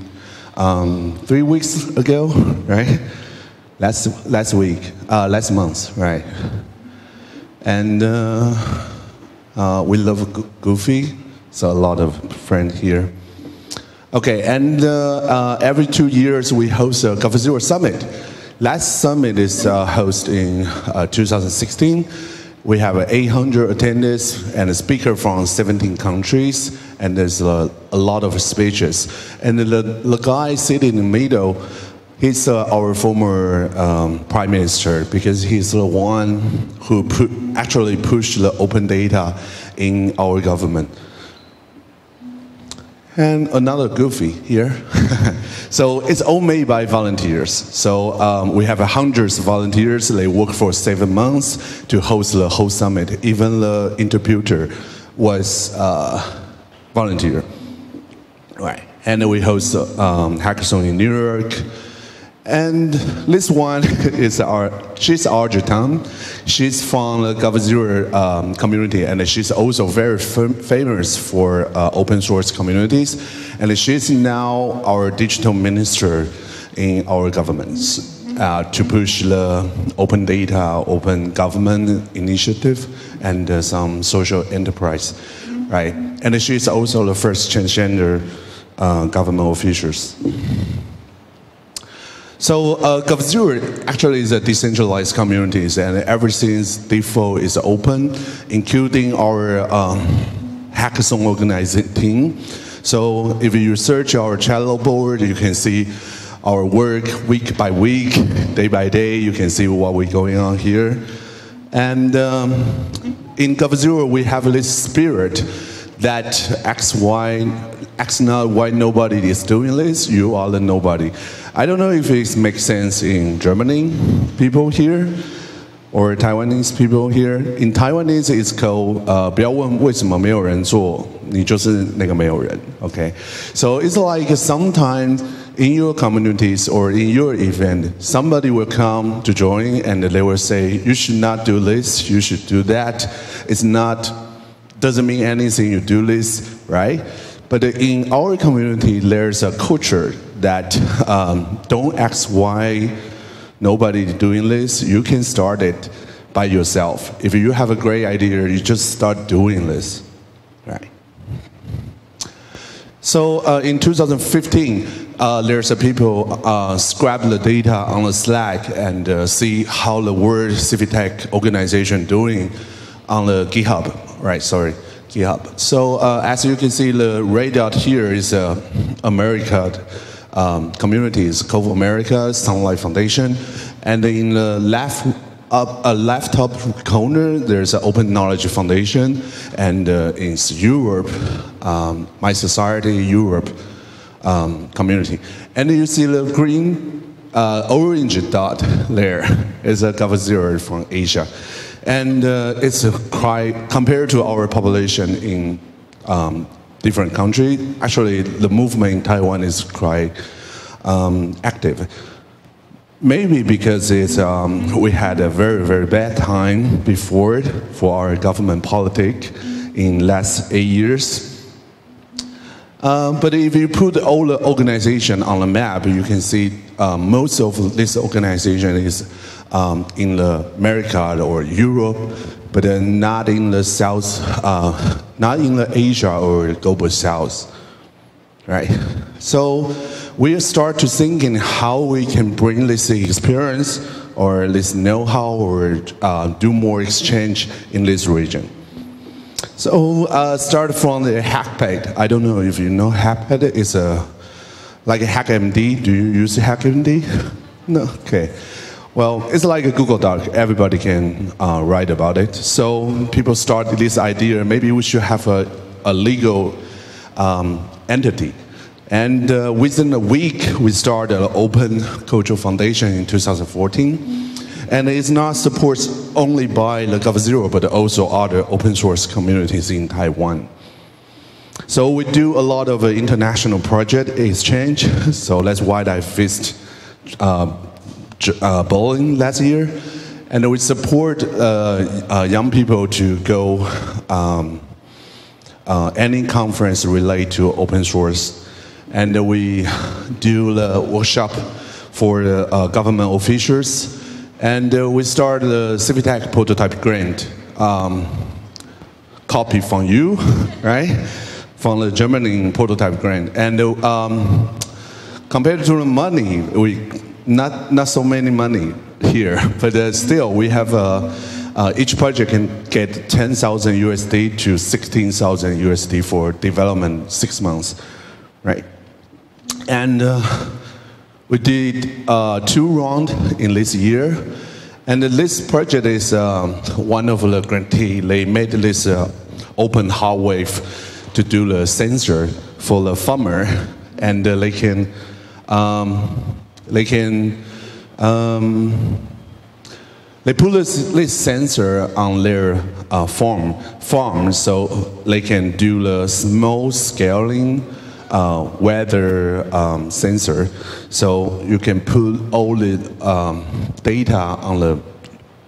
um, three weeks ago, right? Last, last week, uh, last month, right? And uh, uh, we love Goofy, so a lot of friends here. Okay, and uh, uh, every two years we host a G A P Zero Summit. Last summit is uh, hosted in uh, two thousand sixteen. We have uh, eight hundred attendees and a speaker from seventeen countries, and there's uh, a lot of speeches. And the, the guy sitting in the middle, he's uh, our former um, prime minister, because he's the one who pu actually pushed the open data in our government. And another Goofy here. So it's all made by volunteers. So um, we have hundreds of volunteers. They work for seven months to host the whole summit. Even the interpreter was uh, volunteer. Right. And we host um, hackathon in New York. And this one is our, she's Arjutan. She's from the G A P Zero um, community, and she's also very fam famous for uh, open source communities. And she's now our digital minister in our governments uh, to push the open data, open government initiative, and uh, some social enterprise, right? And she's also the first transgender uh, government officials. So uh, G A P Zero actually is a decentralized community, and everything's default is open, including our um, hackathon organizing team. So if you search our channel board, you can see our work week by week, day by day. You can see what we're going on here. And um, in G A P Zero, we have this spirit that X, Y, X not why nobody is doing this, you are the nobody. I don't know if it makes sense in Germany people here, or Taiwanese people here. In Taiwanese, it's called, uh, 不要问为什么没有人做,你就是那个没有人, okay? So it's like sometimes in your communities or in your event, somebody will come to join and they will say, you should not do this, you should do that. It's not, doesn't mean anything you do this, right? But in our community, there's a culture that um, don't ask why nobody's doing this. You can start it by yourself. If you have a great idea, you just start doing this, right? So uh, in two thousand fifteen, uh, there's a people uh, scrap the data on the Slack and uh, see how the World Civic Tech organization doing on the GitHub, right? Sorry. GitHub. So uh, as you can see, the red dot here is uh, America um, communities, Cove America, Sunlight Foundation, and in the left up, uh, left top corner there's an Open Knowledge Foundation, and uh, in Europe, um, My Society Europe um, community, and you see the green uh, orange dot there is a G A P Zero from Asia. And uh, it's a cry compared to our population in um, different countries. Actually, the movement in Taiwan is quite um, active. Maybe because it's, um, we had a very, very bad time before for our government politic in last eight years. Uh, but if you put all the organization on the map, you can see uh, most of this organization is Um, in the America or Europe, but uh, not in the South, uh, not in the Asia or the global South, right? So we start to thinking how we can bring this experience or this know-how or uh, do more exchange in this region. So uh, start from the hackpad. I don't know if you know hackpad. It's a like a hackMD. Do you use hackMD? No. Okay. Well, it's like a Google Doc. Everybody can uh, write about it. So people start this idea. Maybe we should have a, a legal um, entity. And uh, within a week, we started an Open Culture Foundation in two thousand fourteen. And it's not supported only by the G A P Zero, but also other open source communities in Taiwan. So we do a lot of uh, international project exchange. So that's why I fist. Uh, Uh, bowling last year, and we support uh, uh, young people to go um, uh, any conference related to open source, and we do the workshop for the uh, government officials, and uh, we start the Civic Tech prototype grant um, copy from you, right? From the German prototype grant. And um, compared to the money, we not not so many money here, but uh, still we have a. Uh, each project can get ten thousand U S D to sixteen thousand U S D for development six months, right? And uh, we did uh, two rounds in this year, and this project is uh, one of the grantee. They made this uh, open hard wave to do the sensor for the farmer, and uh, they can um, they can. Um, They put this, this sensor on their uh, farm, farm so they can do the small scaling uh, weather um, sensor. So you can put all the um, data on the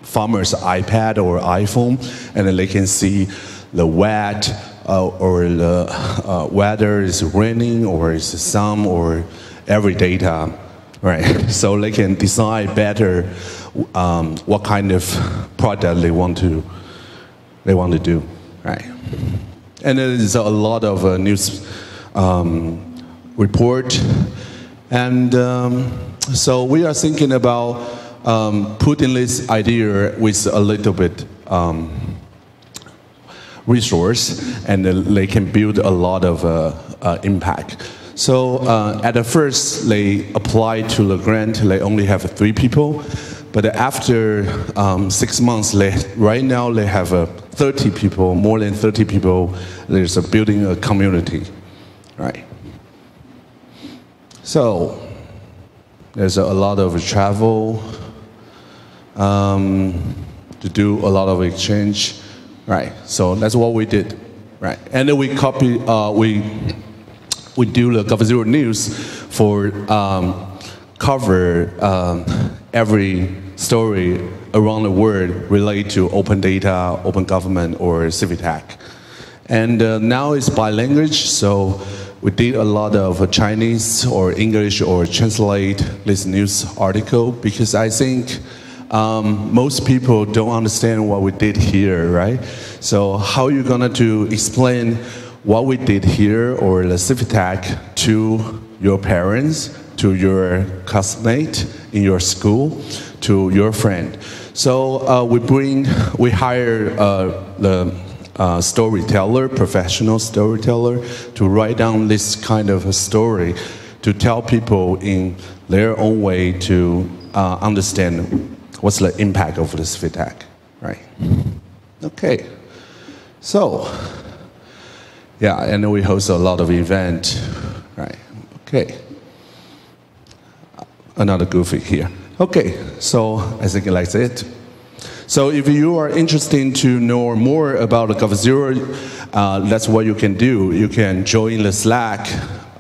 farmer's iPad or iPhone, and then they can see the wet uh, or the uh, weather is raining or is sun or every data. Right, so they can decide better um, what kind of product they want to they want to do. Right, and there's a lot of uh, news um, report, and um, so we are thinking about um, putting this idea with a little bit um, resource, and uh, they can build a lot of uh, uh, impact. So uh, at the first, they applied to the grant. They only have three people, but after um, six months, they, right now they have uh, thirty people, more than thirty people. There's a building a community, right? So there's a lot of travel um, to do, a lot of exchange, right? So that's what we did, right? And then we copy, uh, we. We do the G A P Zero news for um, cover um, every story around the world related to open data, open government, or civic hack. And uh, now it's by language, so we did a lot of uh, Chinese or English or translate this news article, because I think um, most people don't understand what we did here, right? So how are you gonna to explain what we did here, or the civic hack, to your parents, to your classmate in your school, to your friend? So uh, we bring, we hire uh, the uh, storyteller, professional storyteller, to write down this kind of a story, to tell people in their own way to uh, understand what's the impact of this civic hack, right? Okay, so. Yeah, and we host a lot of events, right? Okay. Another goofy here. Okay, so I think that's it. So if you are interested to know more about the G A P Zero, uh, that's what you can do. You can join the Slack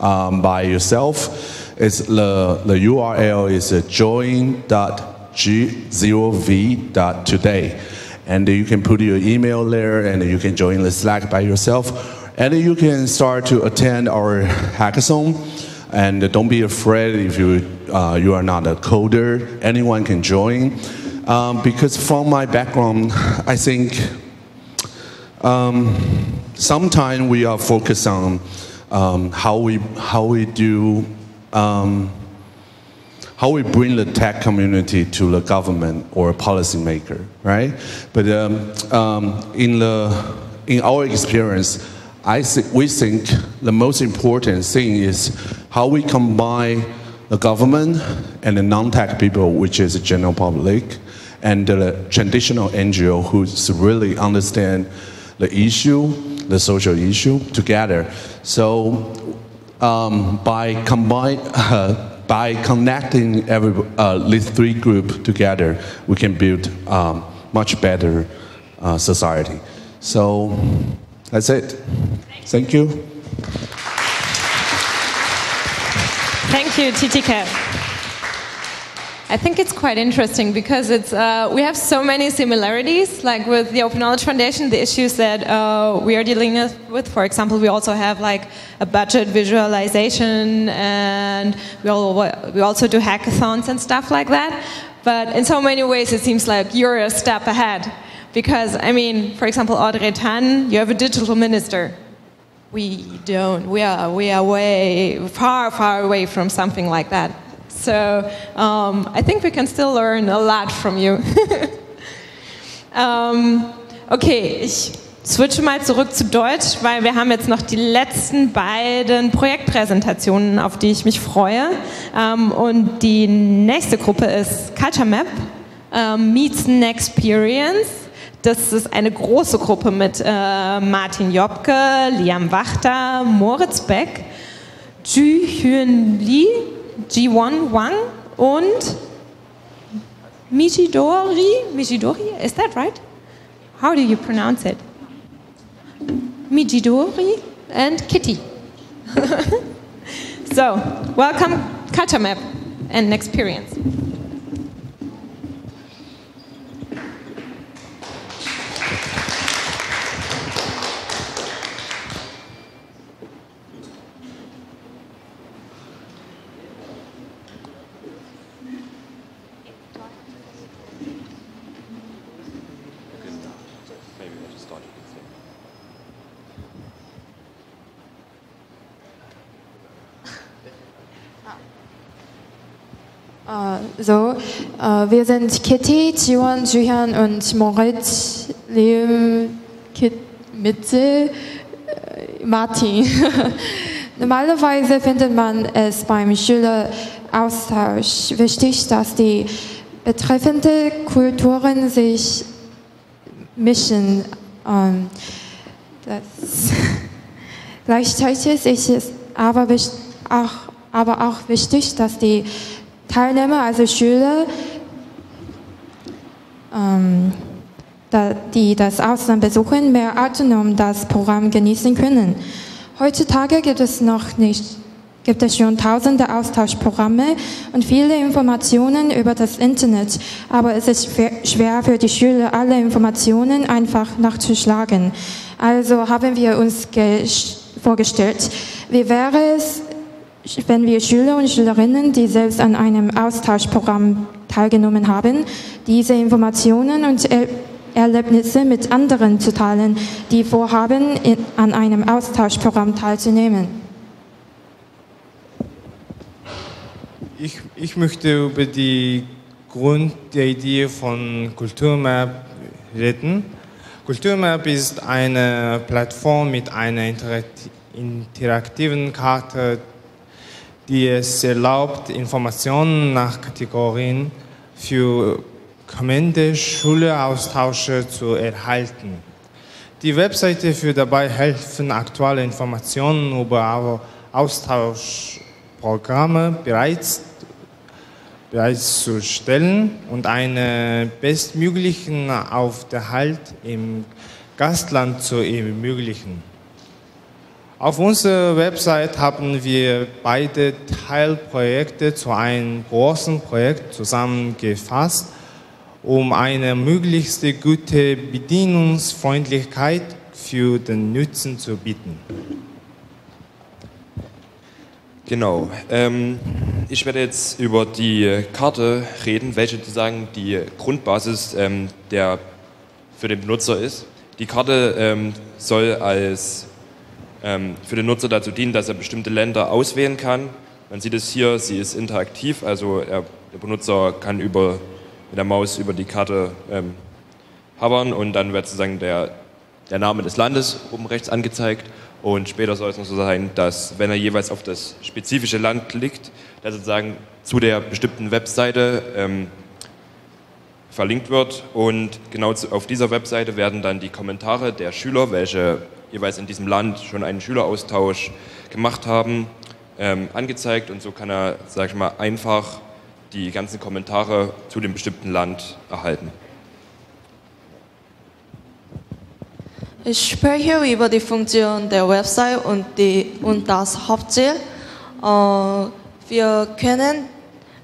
um, by yourself. It's the, the U R L is join dot g zero v dot today. And you can put your email there, and you can join the Slack by yourself. And you can start to attend our hackathon. And don't be afraid if you, uh, you are not a coder. Anyone can join. Um, because from my background, I think um, sometimes we are focused on um, how, we, how we do, um, how we bring the tech community to the government or a policymaker, right? But um, um, in, the, in our experience, I th we think the most important thing is how we combine the government and the non-tech people, which is the general public, and the traditional N G O who really understand the issue, the social issue, together. So um, by combine, uh, by connecting every, uh, these three groups together, we can build um, much better uh, society. So. That's it. Thank you. Thank you, T T C A T. I think it's quite interesting because it's uh, we have so many similarities, like with the Open Knowledge Foundation, the issues that uh, we are dealing with. For example, we also have like a budget visualization, and we all we also do hackathons and stuff like that. But in so many ways, it seems like you're a step ahead. Because, I mean, for example, Audrey Tan, you have a digital minister. We don't. We are, we are way, far, far away from something like that. So um, I think we can still learn a lot from you. um, okay, ich switche mal zurück zu Deutsch, weil wir haben jetzt noch die letzten beiden Projektpräsentationen, auf die ich mich freue. Um, und die nächste Gruppe ist Culture Map um, meets an Experience. Das ist eine große Gruppe mit äh, Martin Jobke, Liam Wachter, Moritz Beck, Ju Hyun Lee, Jiwon Wang und Michidori. Michidori, is that right? How do you pronounce it? Michidori and Kitty. So, welcome Culture Map and Experience. So, uh, wir sind Kitty, Jiwon, Juhan und Moritz, Leo, Kit, Mitte, äh, Martin. Normalerweise findet man es beim Schüleraustausch wichtig, dass die betreffenden Kulturen sich mischen. Um, das Gleichzeitig ist es aber, auch, aber auch wichtig, dass die Teilnehmer, also Schüler, ähm, da, die das Ausland besuchen, mehr autonom das Programm genießen können. Heutzutage gibt es noch nicht, gibt es schon tausende Austauschprogramme und viele Informationen über das Internet, aber es ist schwer für die Schüler, alle Informationen einfach nachzuschlagen. Also haben wir uns vorgestellt, wie wäre es, wenn wir Schüler und Schülerinnen, die selbst an einem Austauschprogramm teilgenommen haben, diese Informationen und er Erlebnisse mit anderen zu teilen, die vorhaben, in, an einem Austauschprogramm teilzunehmen. Ich, ich möchte über die Grundidee von Kulturmap reden. Kulturmap ist eine Plattform mit einer interakti interaktiven Karte, die es erlaubt, Informationen nach Kategorien für kommende Schüleraustausche zu erhalten. Die Webseite für dabei helfen, aktuelle Informationen über Austauschprogramme bereits, bereits zu stellen und einen bestmöglichen Aufenthalt im Gastland zu ermöglichen. Auf unserer Website haben wir beide Teilprojekte zu einem großen Projekt zusammengefasst, um eine möglichst gute Bedienungsfreundlichkeit für den Nutzen zu bieten. Genau. Ähm, ich werde jetzt über die Karte reden, welche sozusagen die Grundbasis ähm, der für den Benutzer ist. Die Karte ähm, soll als für den Nutzer dazu dienen, dass er bestimmte Länder auswählen kann. Man sieht es hier, sie ist interaktiv, also er, der Benutzer kann über, mit der Maus über die Karte ähm, hovern und dann wird sozusagen der, der Name des Landes oben rechts angezeigt und später soll es noch so sein, dass wenn er jeweils auf das spezifische Land klickt, dass sozusagen zu der bestimmten Webseite ähm, verlinkt wird und genau zu, auf dieser Webseite werden dann die Kommentare der Schüler, welche jeweils in diesem Land schon einen Schüleraustausch gemacht haben, ähm, angezeigt und so kann er, sag ich mal, einfach die ganzen Kommentare zu dem bestimmten Land erhalten. Ich spreche über die Funktion der Website und, die, und das Hauptziel. Äh, wir, können,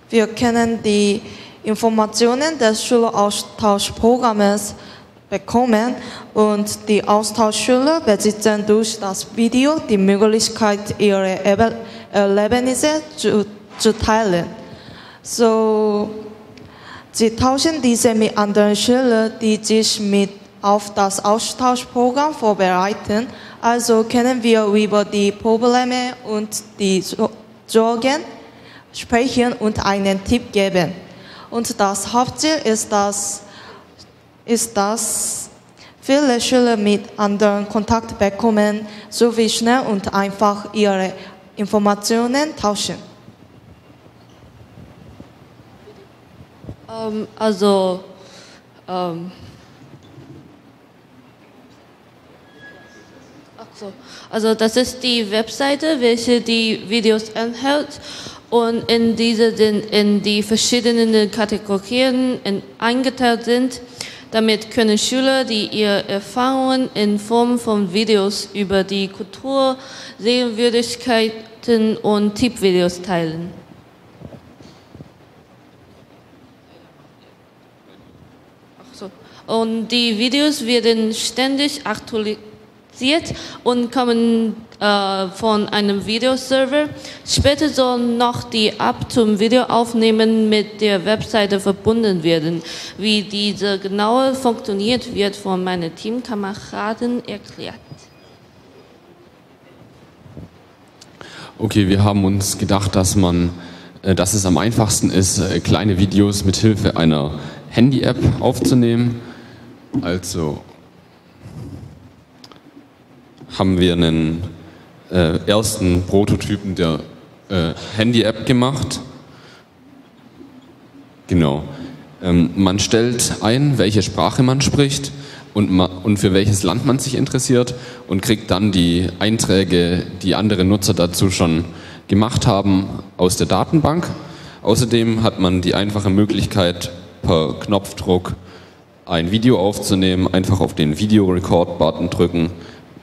wir können die Informationen des Schüleraustauschprogramms bekommen und die Austauschschüler besitzen durch das Video die Möglichkeit, ihre Erlebnisse zu, zu teilen. So, sie tauschen diese mit anderen Schülern, die sich mit auf das Austauschprogramm vorbereiten. Also können wir über die Probleme und die Sorgen sprechen und einen Tipp geben. Und das Hauptziel ist, dass, ist, dass viele Schüler mit anderen Kontakt bekommen, sowie schnell und einfach ihre Informationen tauschen. Ähm, also... Ähm Also das ist die Webseite, welche die Videos enthält und in diese in die verschiedenen Kategorien in, eingeteilt sind. Damit können Schüler, die ihre Erfahrungen in Form von Videos über die Kultur, Sehenswürdigkeiten und Tippvideos teilen. Ach so. Und die Videos werden ständig aktualisiert und kommen äh, von einem Videoserver. Später sollen noch die App zum Videoaufnehmen mit der Webseite verbunden werden. Wie diese genauer funktioniert, wird von meinen Teamkameraden erklärt. Okay, wir haben uns gedacht, dass, man, äh, dass es am einfachsten ist, äh, kleine Videos mit Hilfe einer Handy-App aufzunehmen. Also haben wir einen äh, ersten Prototypen der äh, Handy-App gemacht. Genau. Ähm, man stellt ein, welche Sprache man spricht und, ma und für welches Land man sich interessiert und kriegt dann die Einträge, die andere Nutzer dazu schon gemacht haben, aus der Datenbank. Außerdem hat man die einfache Möglichkeit, per Knopfdruck ein Video aufzunehmen, einfach auf den Video-Record-Button drücken,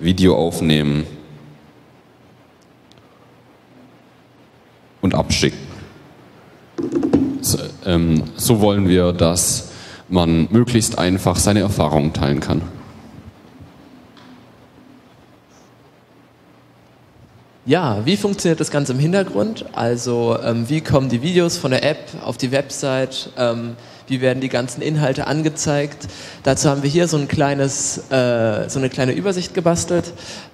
Video aufnehmen und abschicken. So, ähm, so wollen wir, dass man möglichst einfach seine Erfahrungen teilen kann. Ja, wie funktioniert das Ganze im Hintergrund? Also ähm, wie kommen die Videos von der App auf die Website? Ähm, Wie werden die ganzen Inhalte angezeigt? Dazu haben wir hier so, ein kleines, äh, so eine kleine Übersicht gebastelt.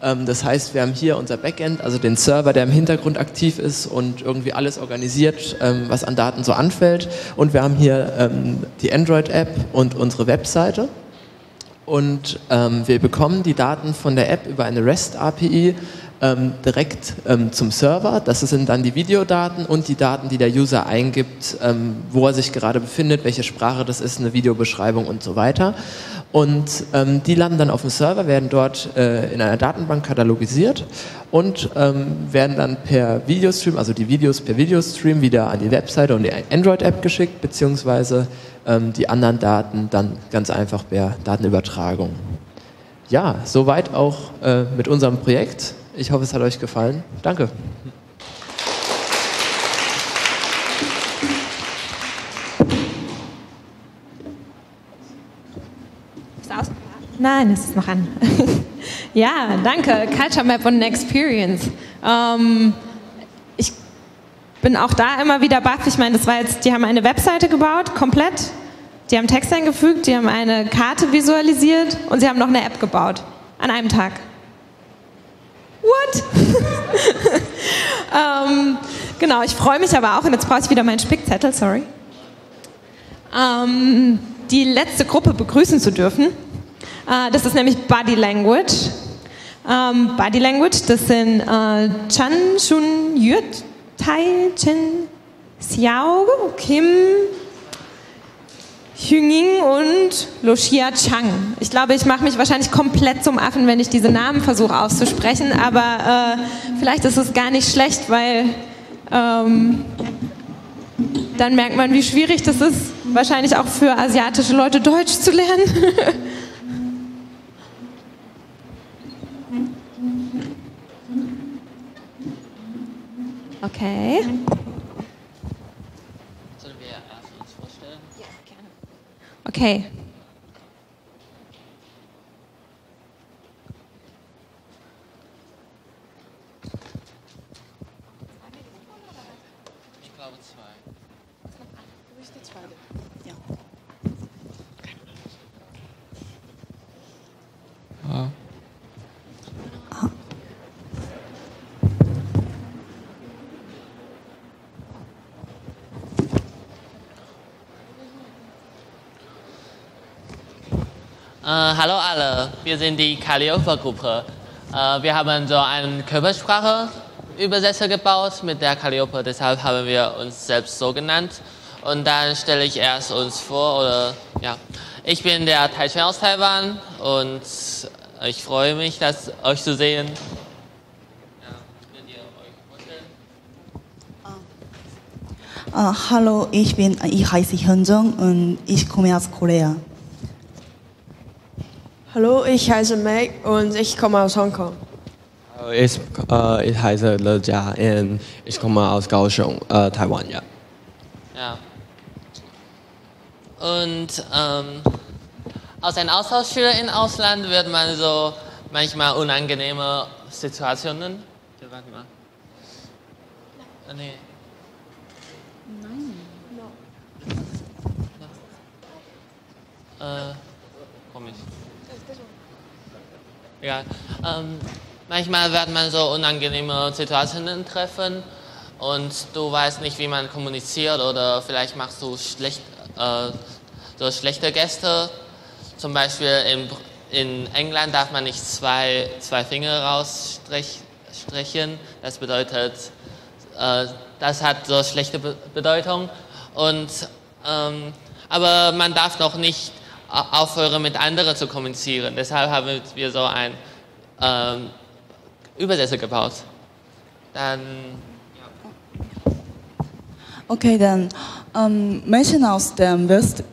Ähm, das heißt, wir haben hier unser Backend, also den Server, der im Hintergrund aktiv ist und irgendwie alles organisiert, ähm, was an Daten so anfällt. Und wir haben hier ähm, die Android-App und unsere Webseite. Und ähm, wir bekommen die Daten von der App über eine REST A P I ähm, direkt ähm, zum Server. Das sind dann die Videodaten und die Daten, die der User eingibt, ähm, wo er sich gerade befindet, welche Sprache das ist, eine Videobeschreibung und so weiter. Und ähm, die landen dann auf dem Server, werden dort äh, in einer Datenbank katalogisiert und ähm, werden dann per Videostream, also die Videos per Videostream wieder an die Webseite und die Android-App geschickt, beziehungsweise die anderen Daten dann ganz einfach per Datenübertragung. Ja, soweit auch äh, mit unserem Projekt. Ich hoffe, es hat euch gefallen. Danke. Ist aus? Nein, es ist noch an. Ja, danke. Culture Map und Experience. Ähm, ich bin auch da immer wieder baff. Ich meine, das war jetzt, die haben eine Webseite gebaut, komplett. Die haben Text eingefügt, die haben eine Karte visualisiert und sie haben noch eine App gebaut. An einem Tag. What? ähm, genau, ich freue mich aber auch, und jetzt brauche ich wieder meinen Spickzettel, sorry. Ähm, die letzte Gruppe begrüßen zu dürfen. Äh, das ist nämlich Body Language. Ähm, Body Language, das sind äh, Chan, Shun, Yut, Tai, Chen, Xiao, Kim, Hyungin und Lucia Chang. Ich glaube, ich mache mich wahrscheinlich komplett zum Affen, wenn ich diese Namen versuche auszusprechen, aber äh, vielleicht ist es gar nicht schlecht, weil ähm, dann merkt man, wie schwierig das ist, wahrscheinlich auch für asiatische Leute Deutsch zu lernen. Okay. Okay. Ich glaube zwei. Du bist der Zweite. Ja. Äh, hallo alle, wir sind die Calliope-Gruppe. Äh, wir haben so einen Körpersprache-Übersetzer gebaut mit der Calliope, deshalb haben wir uns selbst so genannt. Und dann stelle ich erst uns vor, oder ja. Ich bin der Taichen aus Taiwan und ich freue mich, dass, euch zu sehen. Uh, hallo, ich bin, ich heiße Hyunjung und ich komme aus Korea. Hallo, ich heiße Meg und ich komme aus Hongkong. Uh, ich, uh, ich heiße Le Jia und ich komme aus Kaohsiung, uh, Taiwan, ja. Ja. Und ähm, aus einem Austauschschüler im Ausland wird man so manchmal unangenehme Situationen. Warte mal. Oh, nee. Äh, komisch. Ja, ähm, manchmal wird man so unangenehme Situationen treffen und du weißt nicht, wie man kommuniziert, oder vielleicht machst du schlecht, äh, so schlechte Geste. Zum Beispiel in, in England darf man nicht zwei, zwei Finger rausstrechen. Das bedeutet, äh, das hat so schlechte Be- Bedeutung. Und, ähm, aber man darf noch nicht aufhören, mit anderen zu kommunizieren. Deshalb haben wir so einen ähm, Übersetzer gebaut. Dann. Ja. Okay, dann ähm, Menschen aus dem West.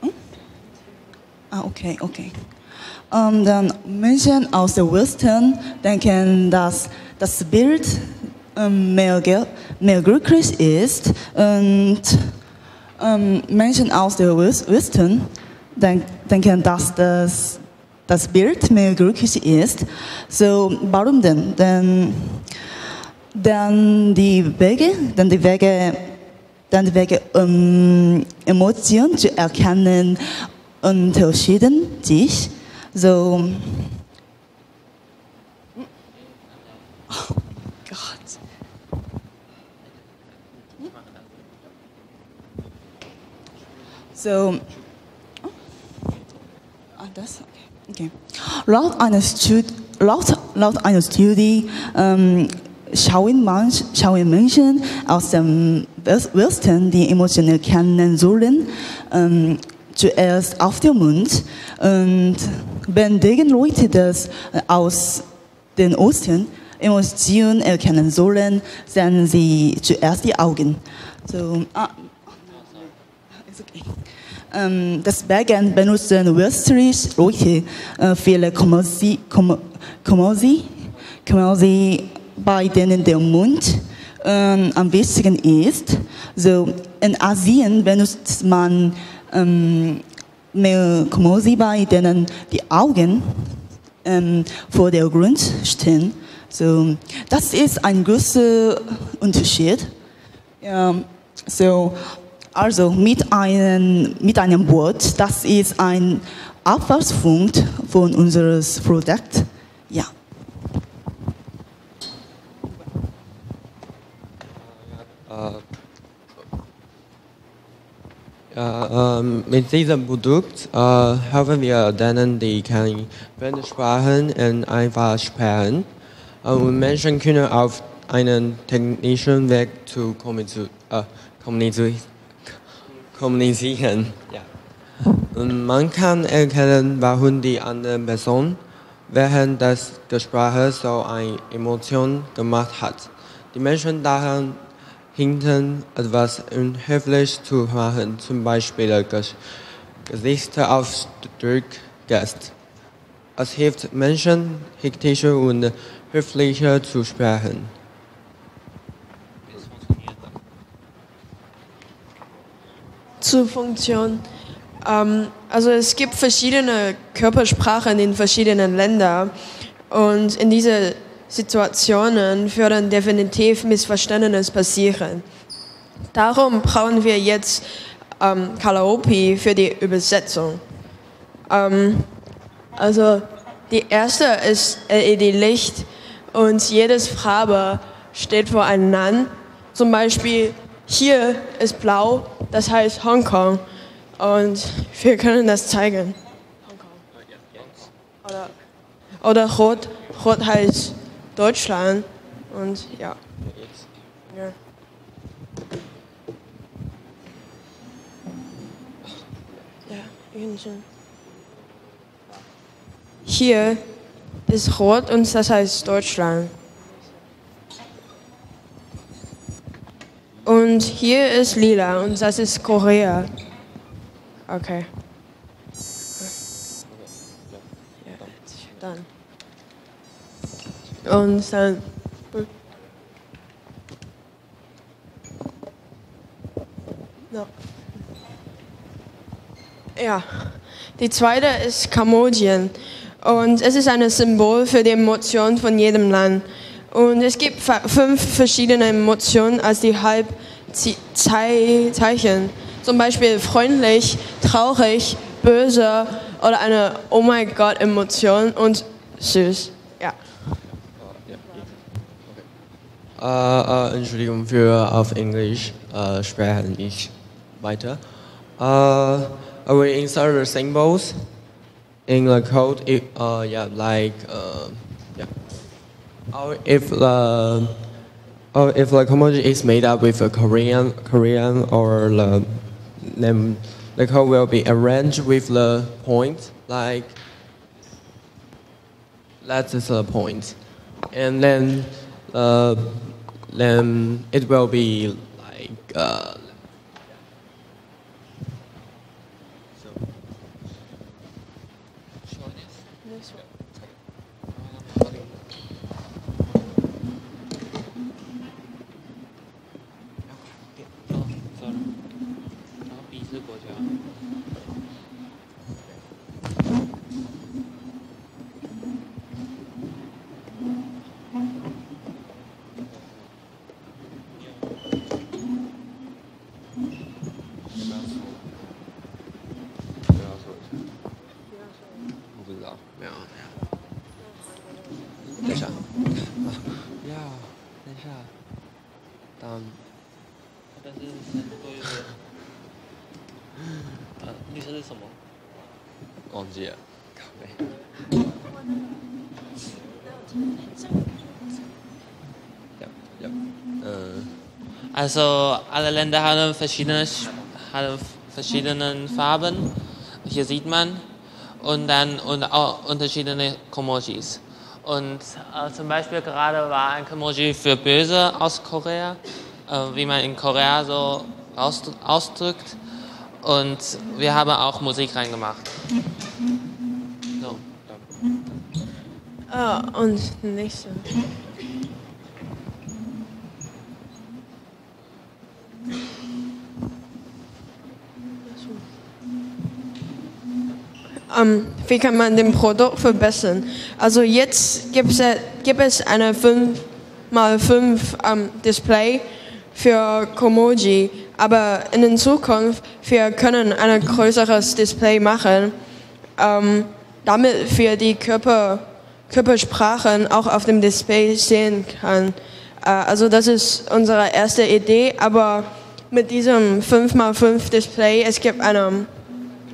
Hm? Ah, okay, okay. Ähm, dann Menschen aus dem Westen denken, dass das Bild ähm, mehr, ge- mehr glücklich ist und Ähm, Menschen aus dem Westen denk, denken, dass das, das Bild mehr glücklich ist. So, warum denn? Denn, denn die Wege, denn die Wege, denn die Wege um Emotionen zu erkennen, unterscheiden sich. So, oh Gott. So, ah, das, okay. Okay. Laut einer Studie, laut, laut einer Studie ähm, schauen, manch, schauen Menschen aus dem Westen, die emotional kennen sollen, ähm, zuerst auf den Mund. Und wenn die Leute das aus den Osten Emotionen erkennen sollen, sehen sie zuerst die Augen. So, ah, okay. Ähm, deswegen benutzen westliche Leute äh, viele Komosi, Kom- Komosi, Komosi, bei denen der Mund ähm, am wichtigsten ist. So, in Asien benutzt man ähm, mehr Komosi, bei denen die Augen ähm, vor der Grund stehen. So, das ist ein großer Unterschied. Ähm, so, Also mit einem, mit einem Wort, das ist ein Abwärtspunkt von unserem Produkt. Ja. Ja, äh, mit diesem Produkt äh, haben wir denen, die keine Fremdsprachen und einfach sprechen. Und Menschen können auf einen technischen Weg zu kommunizieren. Äh, kommunizieren. Ja. Und man kann erkennen, warum die andere Person während des Gesprächs so eine Emotion gemacht hat. Die Menschen daran hinten etwas unhöflich zu machen, zum Beispiel Gesichtsausdruck, Gest. Es hilft Menschen, hektischer und höflicher zu sprechen. Zur Funktion. Ähm, also es gibt verschiedene Körpersprachen in verschiedenen Ländern und in diesen Situationen würden definitiv Missverständnisse passieren. Darum brauchen wir jetzt ähm, Calliope für die Übersetzung. Ähm, also die erste ist L E D-Licht und jedes Farbe steht für einen Namen. Zum Beispiel hier ist blau, das heißt Hongkong. und wir können das zeigen. Oder, oder rot, rot heißt Deutschland und ja. ja. Hier ist rot und das heißt Deutschland. Und hier ist lila und das ist Korea. Okay. Dann. Und dann. No. Ja, die zweite ist Kambodien und es ist ein Symbol für die Emotion von jedem Land und es gibt fünf verschiedene Emotionen als die Halbzeichen, zum Beispiel freundlich, traurig, böse oder eine Oh-mein-Gott-Emotion und süß. Ja. Uh, uh, Entschuldigung für auf Englisch uh, sprechen ich weiter. Uh, I will insert the symbols in the code. If, uh, yeah, like uh, yeah. Or if the or if the emoji is made up with a Korean Korean or the name, the code will be arranged with the point. Like that is the point, and then uh, then it will be like. Uh, Also alle Länder haben verschiedene, haben verschiedene Farben, hier sieht man, und dann und auch unterschiedliche Komojis. Und äh, zum Beispiel gerade war ein Komoji für Böse aus Korea, äh, wie man in Korea so aus, ausdrückt. Und wir haben auch Musik reingemacht. So. Ah, und nächste. Um, wie kann man den Produkt verbessern? Also jetzt gibt es, gibt es eine fünf mal fünf um, Display für Komoji, aber in der Zukunft wir können ein größeres Display machen, um, damit wir die Körper, Körpersprachen auch auf dem Display sehen können. Uh, also das ist unsere erste Idee, aber mit diesem fünf mal fünf Display es gibt eine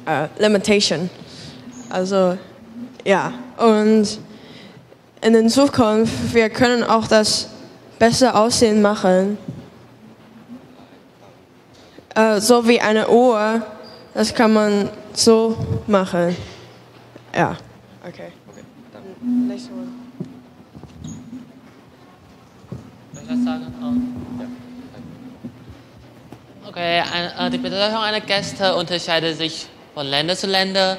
uh, Limitation. Also, ja, und in der Zukunft, wir können auch das besser aussehen machen. Äh, so wie eine Uhr, das kann man so machen. Ja, okay. Okay, dann. Nächste Mal. Okay, eine, die Bedeutung einer Geste unterscheidet sich von Länder zu Länder.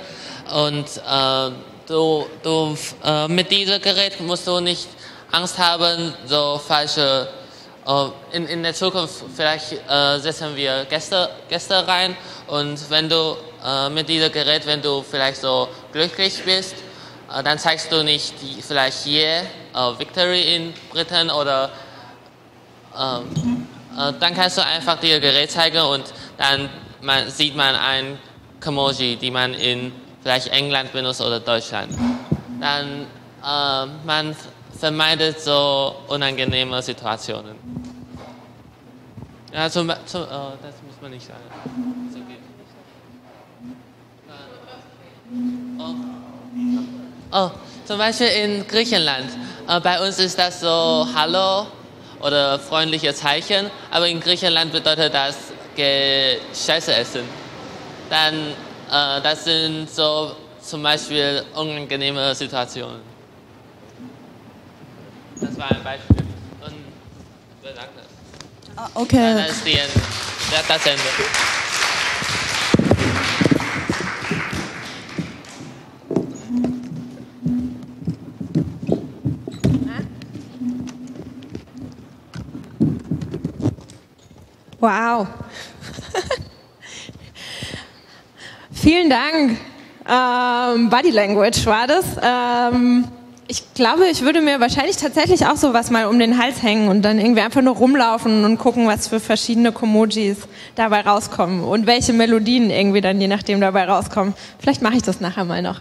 Und äh, du, du, äh, mit diesem Gerät musst du nicht Angst haben, so falsche, äh, in, in der Zukunft vielleicht äh, setzen wir Gäste, Gäste rein und wenn du äh, mit diesem Gerät, wenn du vielleicht so glücklich bist, äh, dann zeigst du nicht die, vielleicht yeah, äh, Victory in Britain oder äh, äh, dann kannst du einfach dir Gerät zeigen und dann man, sieht man ein Emoji, die man in vielleicht England benutzt oder Deutschland. Dann äh, man vermeidet so unangenehme Situationen. Ja, zum, zum, oh, das muss man nicht sagen. So geht es nicht. Oh, zum Beispiel in Griechenland. Bei uns ist das so Hallo oder freundliche Zeichen, aber in Griechenland bedeutet das Scheiße essen. Dann, äh, das sind so zum Beispiel unangenehme Situationen. Das war ein Beispiel. Und bedankt es. Ah, okay. Das ist die End das, das Ende. Wow. Vielen Dank. Ähm, Body Language war das. Ähm, ich glaube, ich würde mir wahrscheinlich tatsächlich auch sowas mal um den Hals hängen und dann irgendwie einfach nur rumlaufen und gucken, was für verschiedene Komojis dabei rauskommen und welche Melodien irgendwie dann je nachdem dabei rauskommen. Vielleicht mache ich das nachher mal noch.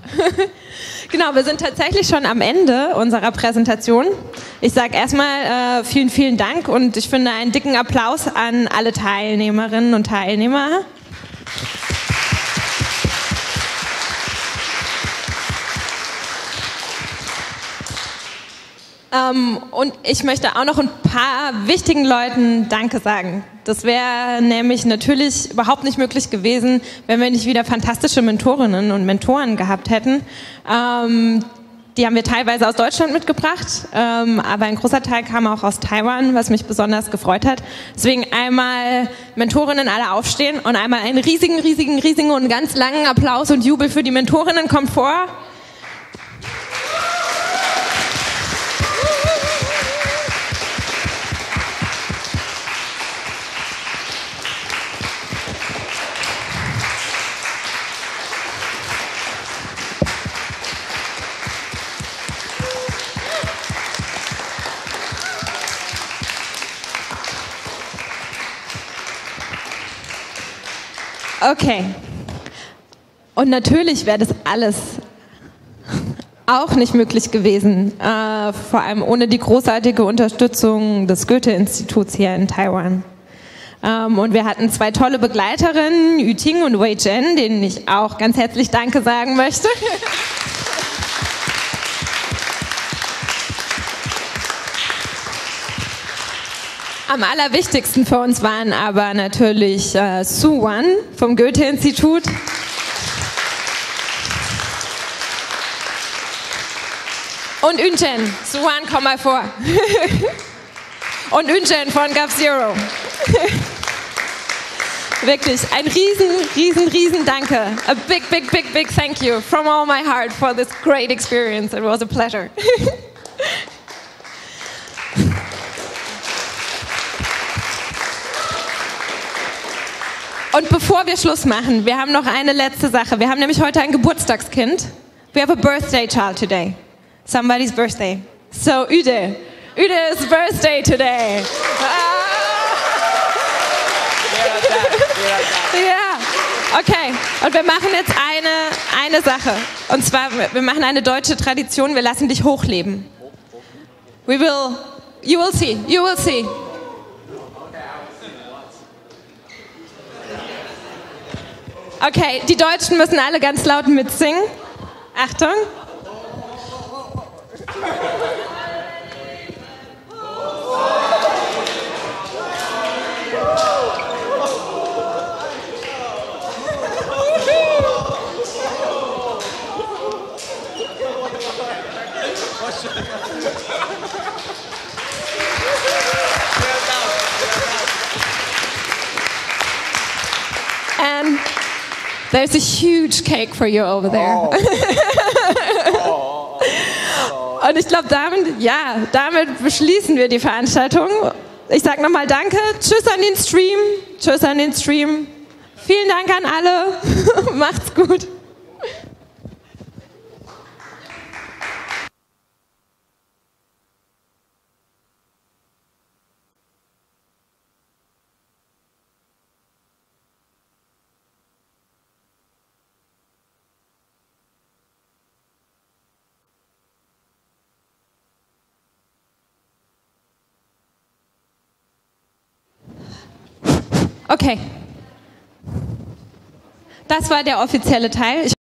Genau, wir sind tatsächlich schon am Ende unserer Präsentation. Ich sage erstmal äh, vielen, vielen Dank und ich finde einen dicken Applaus an alle Teilnehmerinnen und Teilnehmer. Ähm, und ich möchte auch noch ein paar wichtigen Leuten Danke sagen. Das wäre nämlich natürlich überhaupt nicht möglich gewesen, wenn wir nicht wieder fantastische Mentorinnen und Mentoren gehabt hätten. Ähm, die haben wir teilweise aus Deutschland mitgebracht, ähm, aber ein großer Teil kam auch aus Taiwan, was mich besonders gefreut hat. Deswegen einmal Mentorinnen alle aufstehen und einmal einen riesigen, riesigen, riesigen und ganz langen Applaus und Jubel für die Mentorinnen kommt vor. Okay. Und natürlich wäre das alles auch nicht möglich gewesen, äh, vor allem ohne die großartige Unterstützung des Goethe-Instituts hier in Taiwan. Ähm, und wir hatten zwei tolle Begleiterinnen, Yu Ting und Wei Chen, denen ich auch ganz herzlich Danke sagen möchte. Am allerwichtigsten für uns waren aber natürlich äh, Su Wan vom Goethe-Institut. Und Yunchen. Su Wan, komm mal vor. Und Yunchen von G A P Zero. Wirklich, ein riesen, riesen, riesen Danke. A big, big, big, big thank you from all my heart for this great experience. It was a pleasure. Und bevor wir Schluss machen, wir haben noch eine letzte Sache. Wir haben nämlich heute ein Geburtstagskind. We have a birthday child today. Somebody's birthday. So, Ude. Ude's birthday today. Ja, yeah. Okay. Und wir machen jetzt eine, eine Sache. Und zwar, wir machen eine deutsche Tradition. Wir lassen dich hochleben. We will, you will see, you will see. Okay, die Deutschen müssen alle ganz laut mitsingen. Achtung. And there's a huge cake for you over there. Oh. Oh. Oh. Und ich glaube, damit, ja, damit beschließen wir die Veranstaltung. Ich sage nochmal Danke. Tschüss an den Stream. Tschüss an den Stream. Vielen Dank an alle. Macht's gut. Okay, das war der offizielle Teil. Ich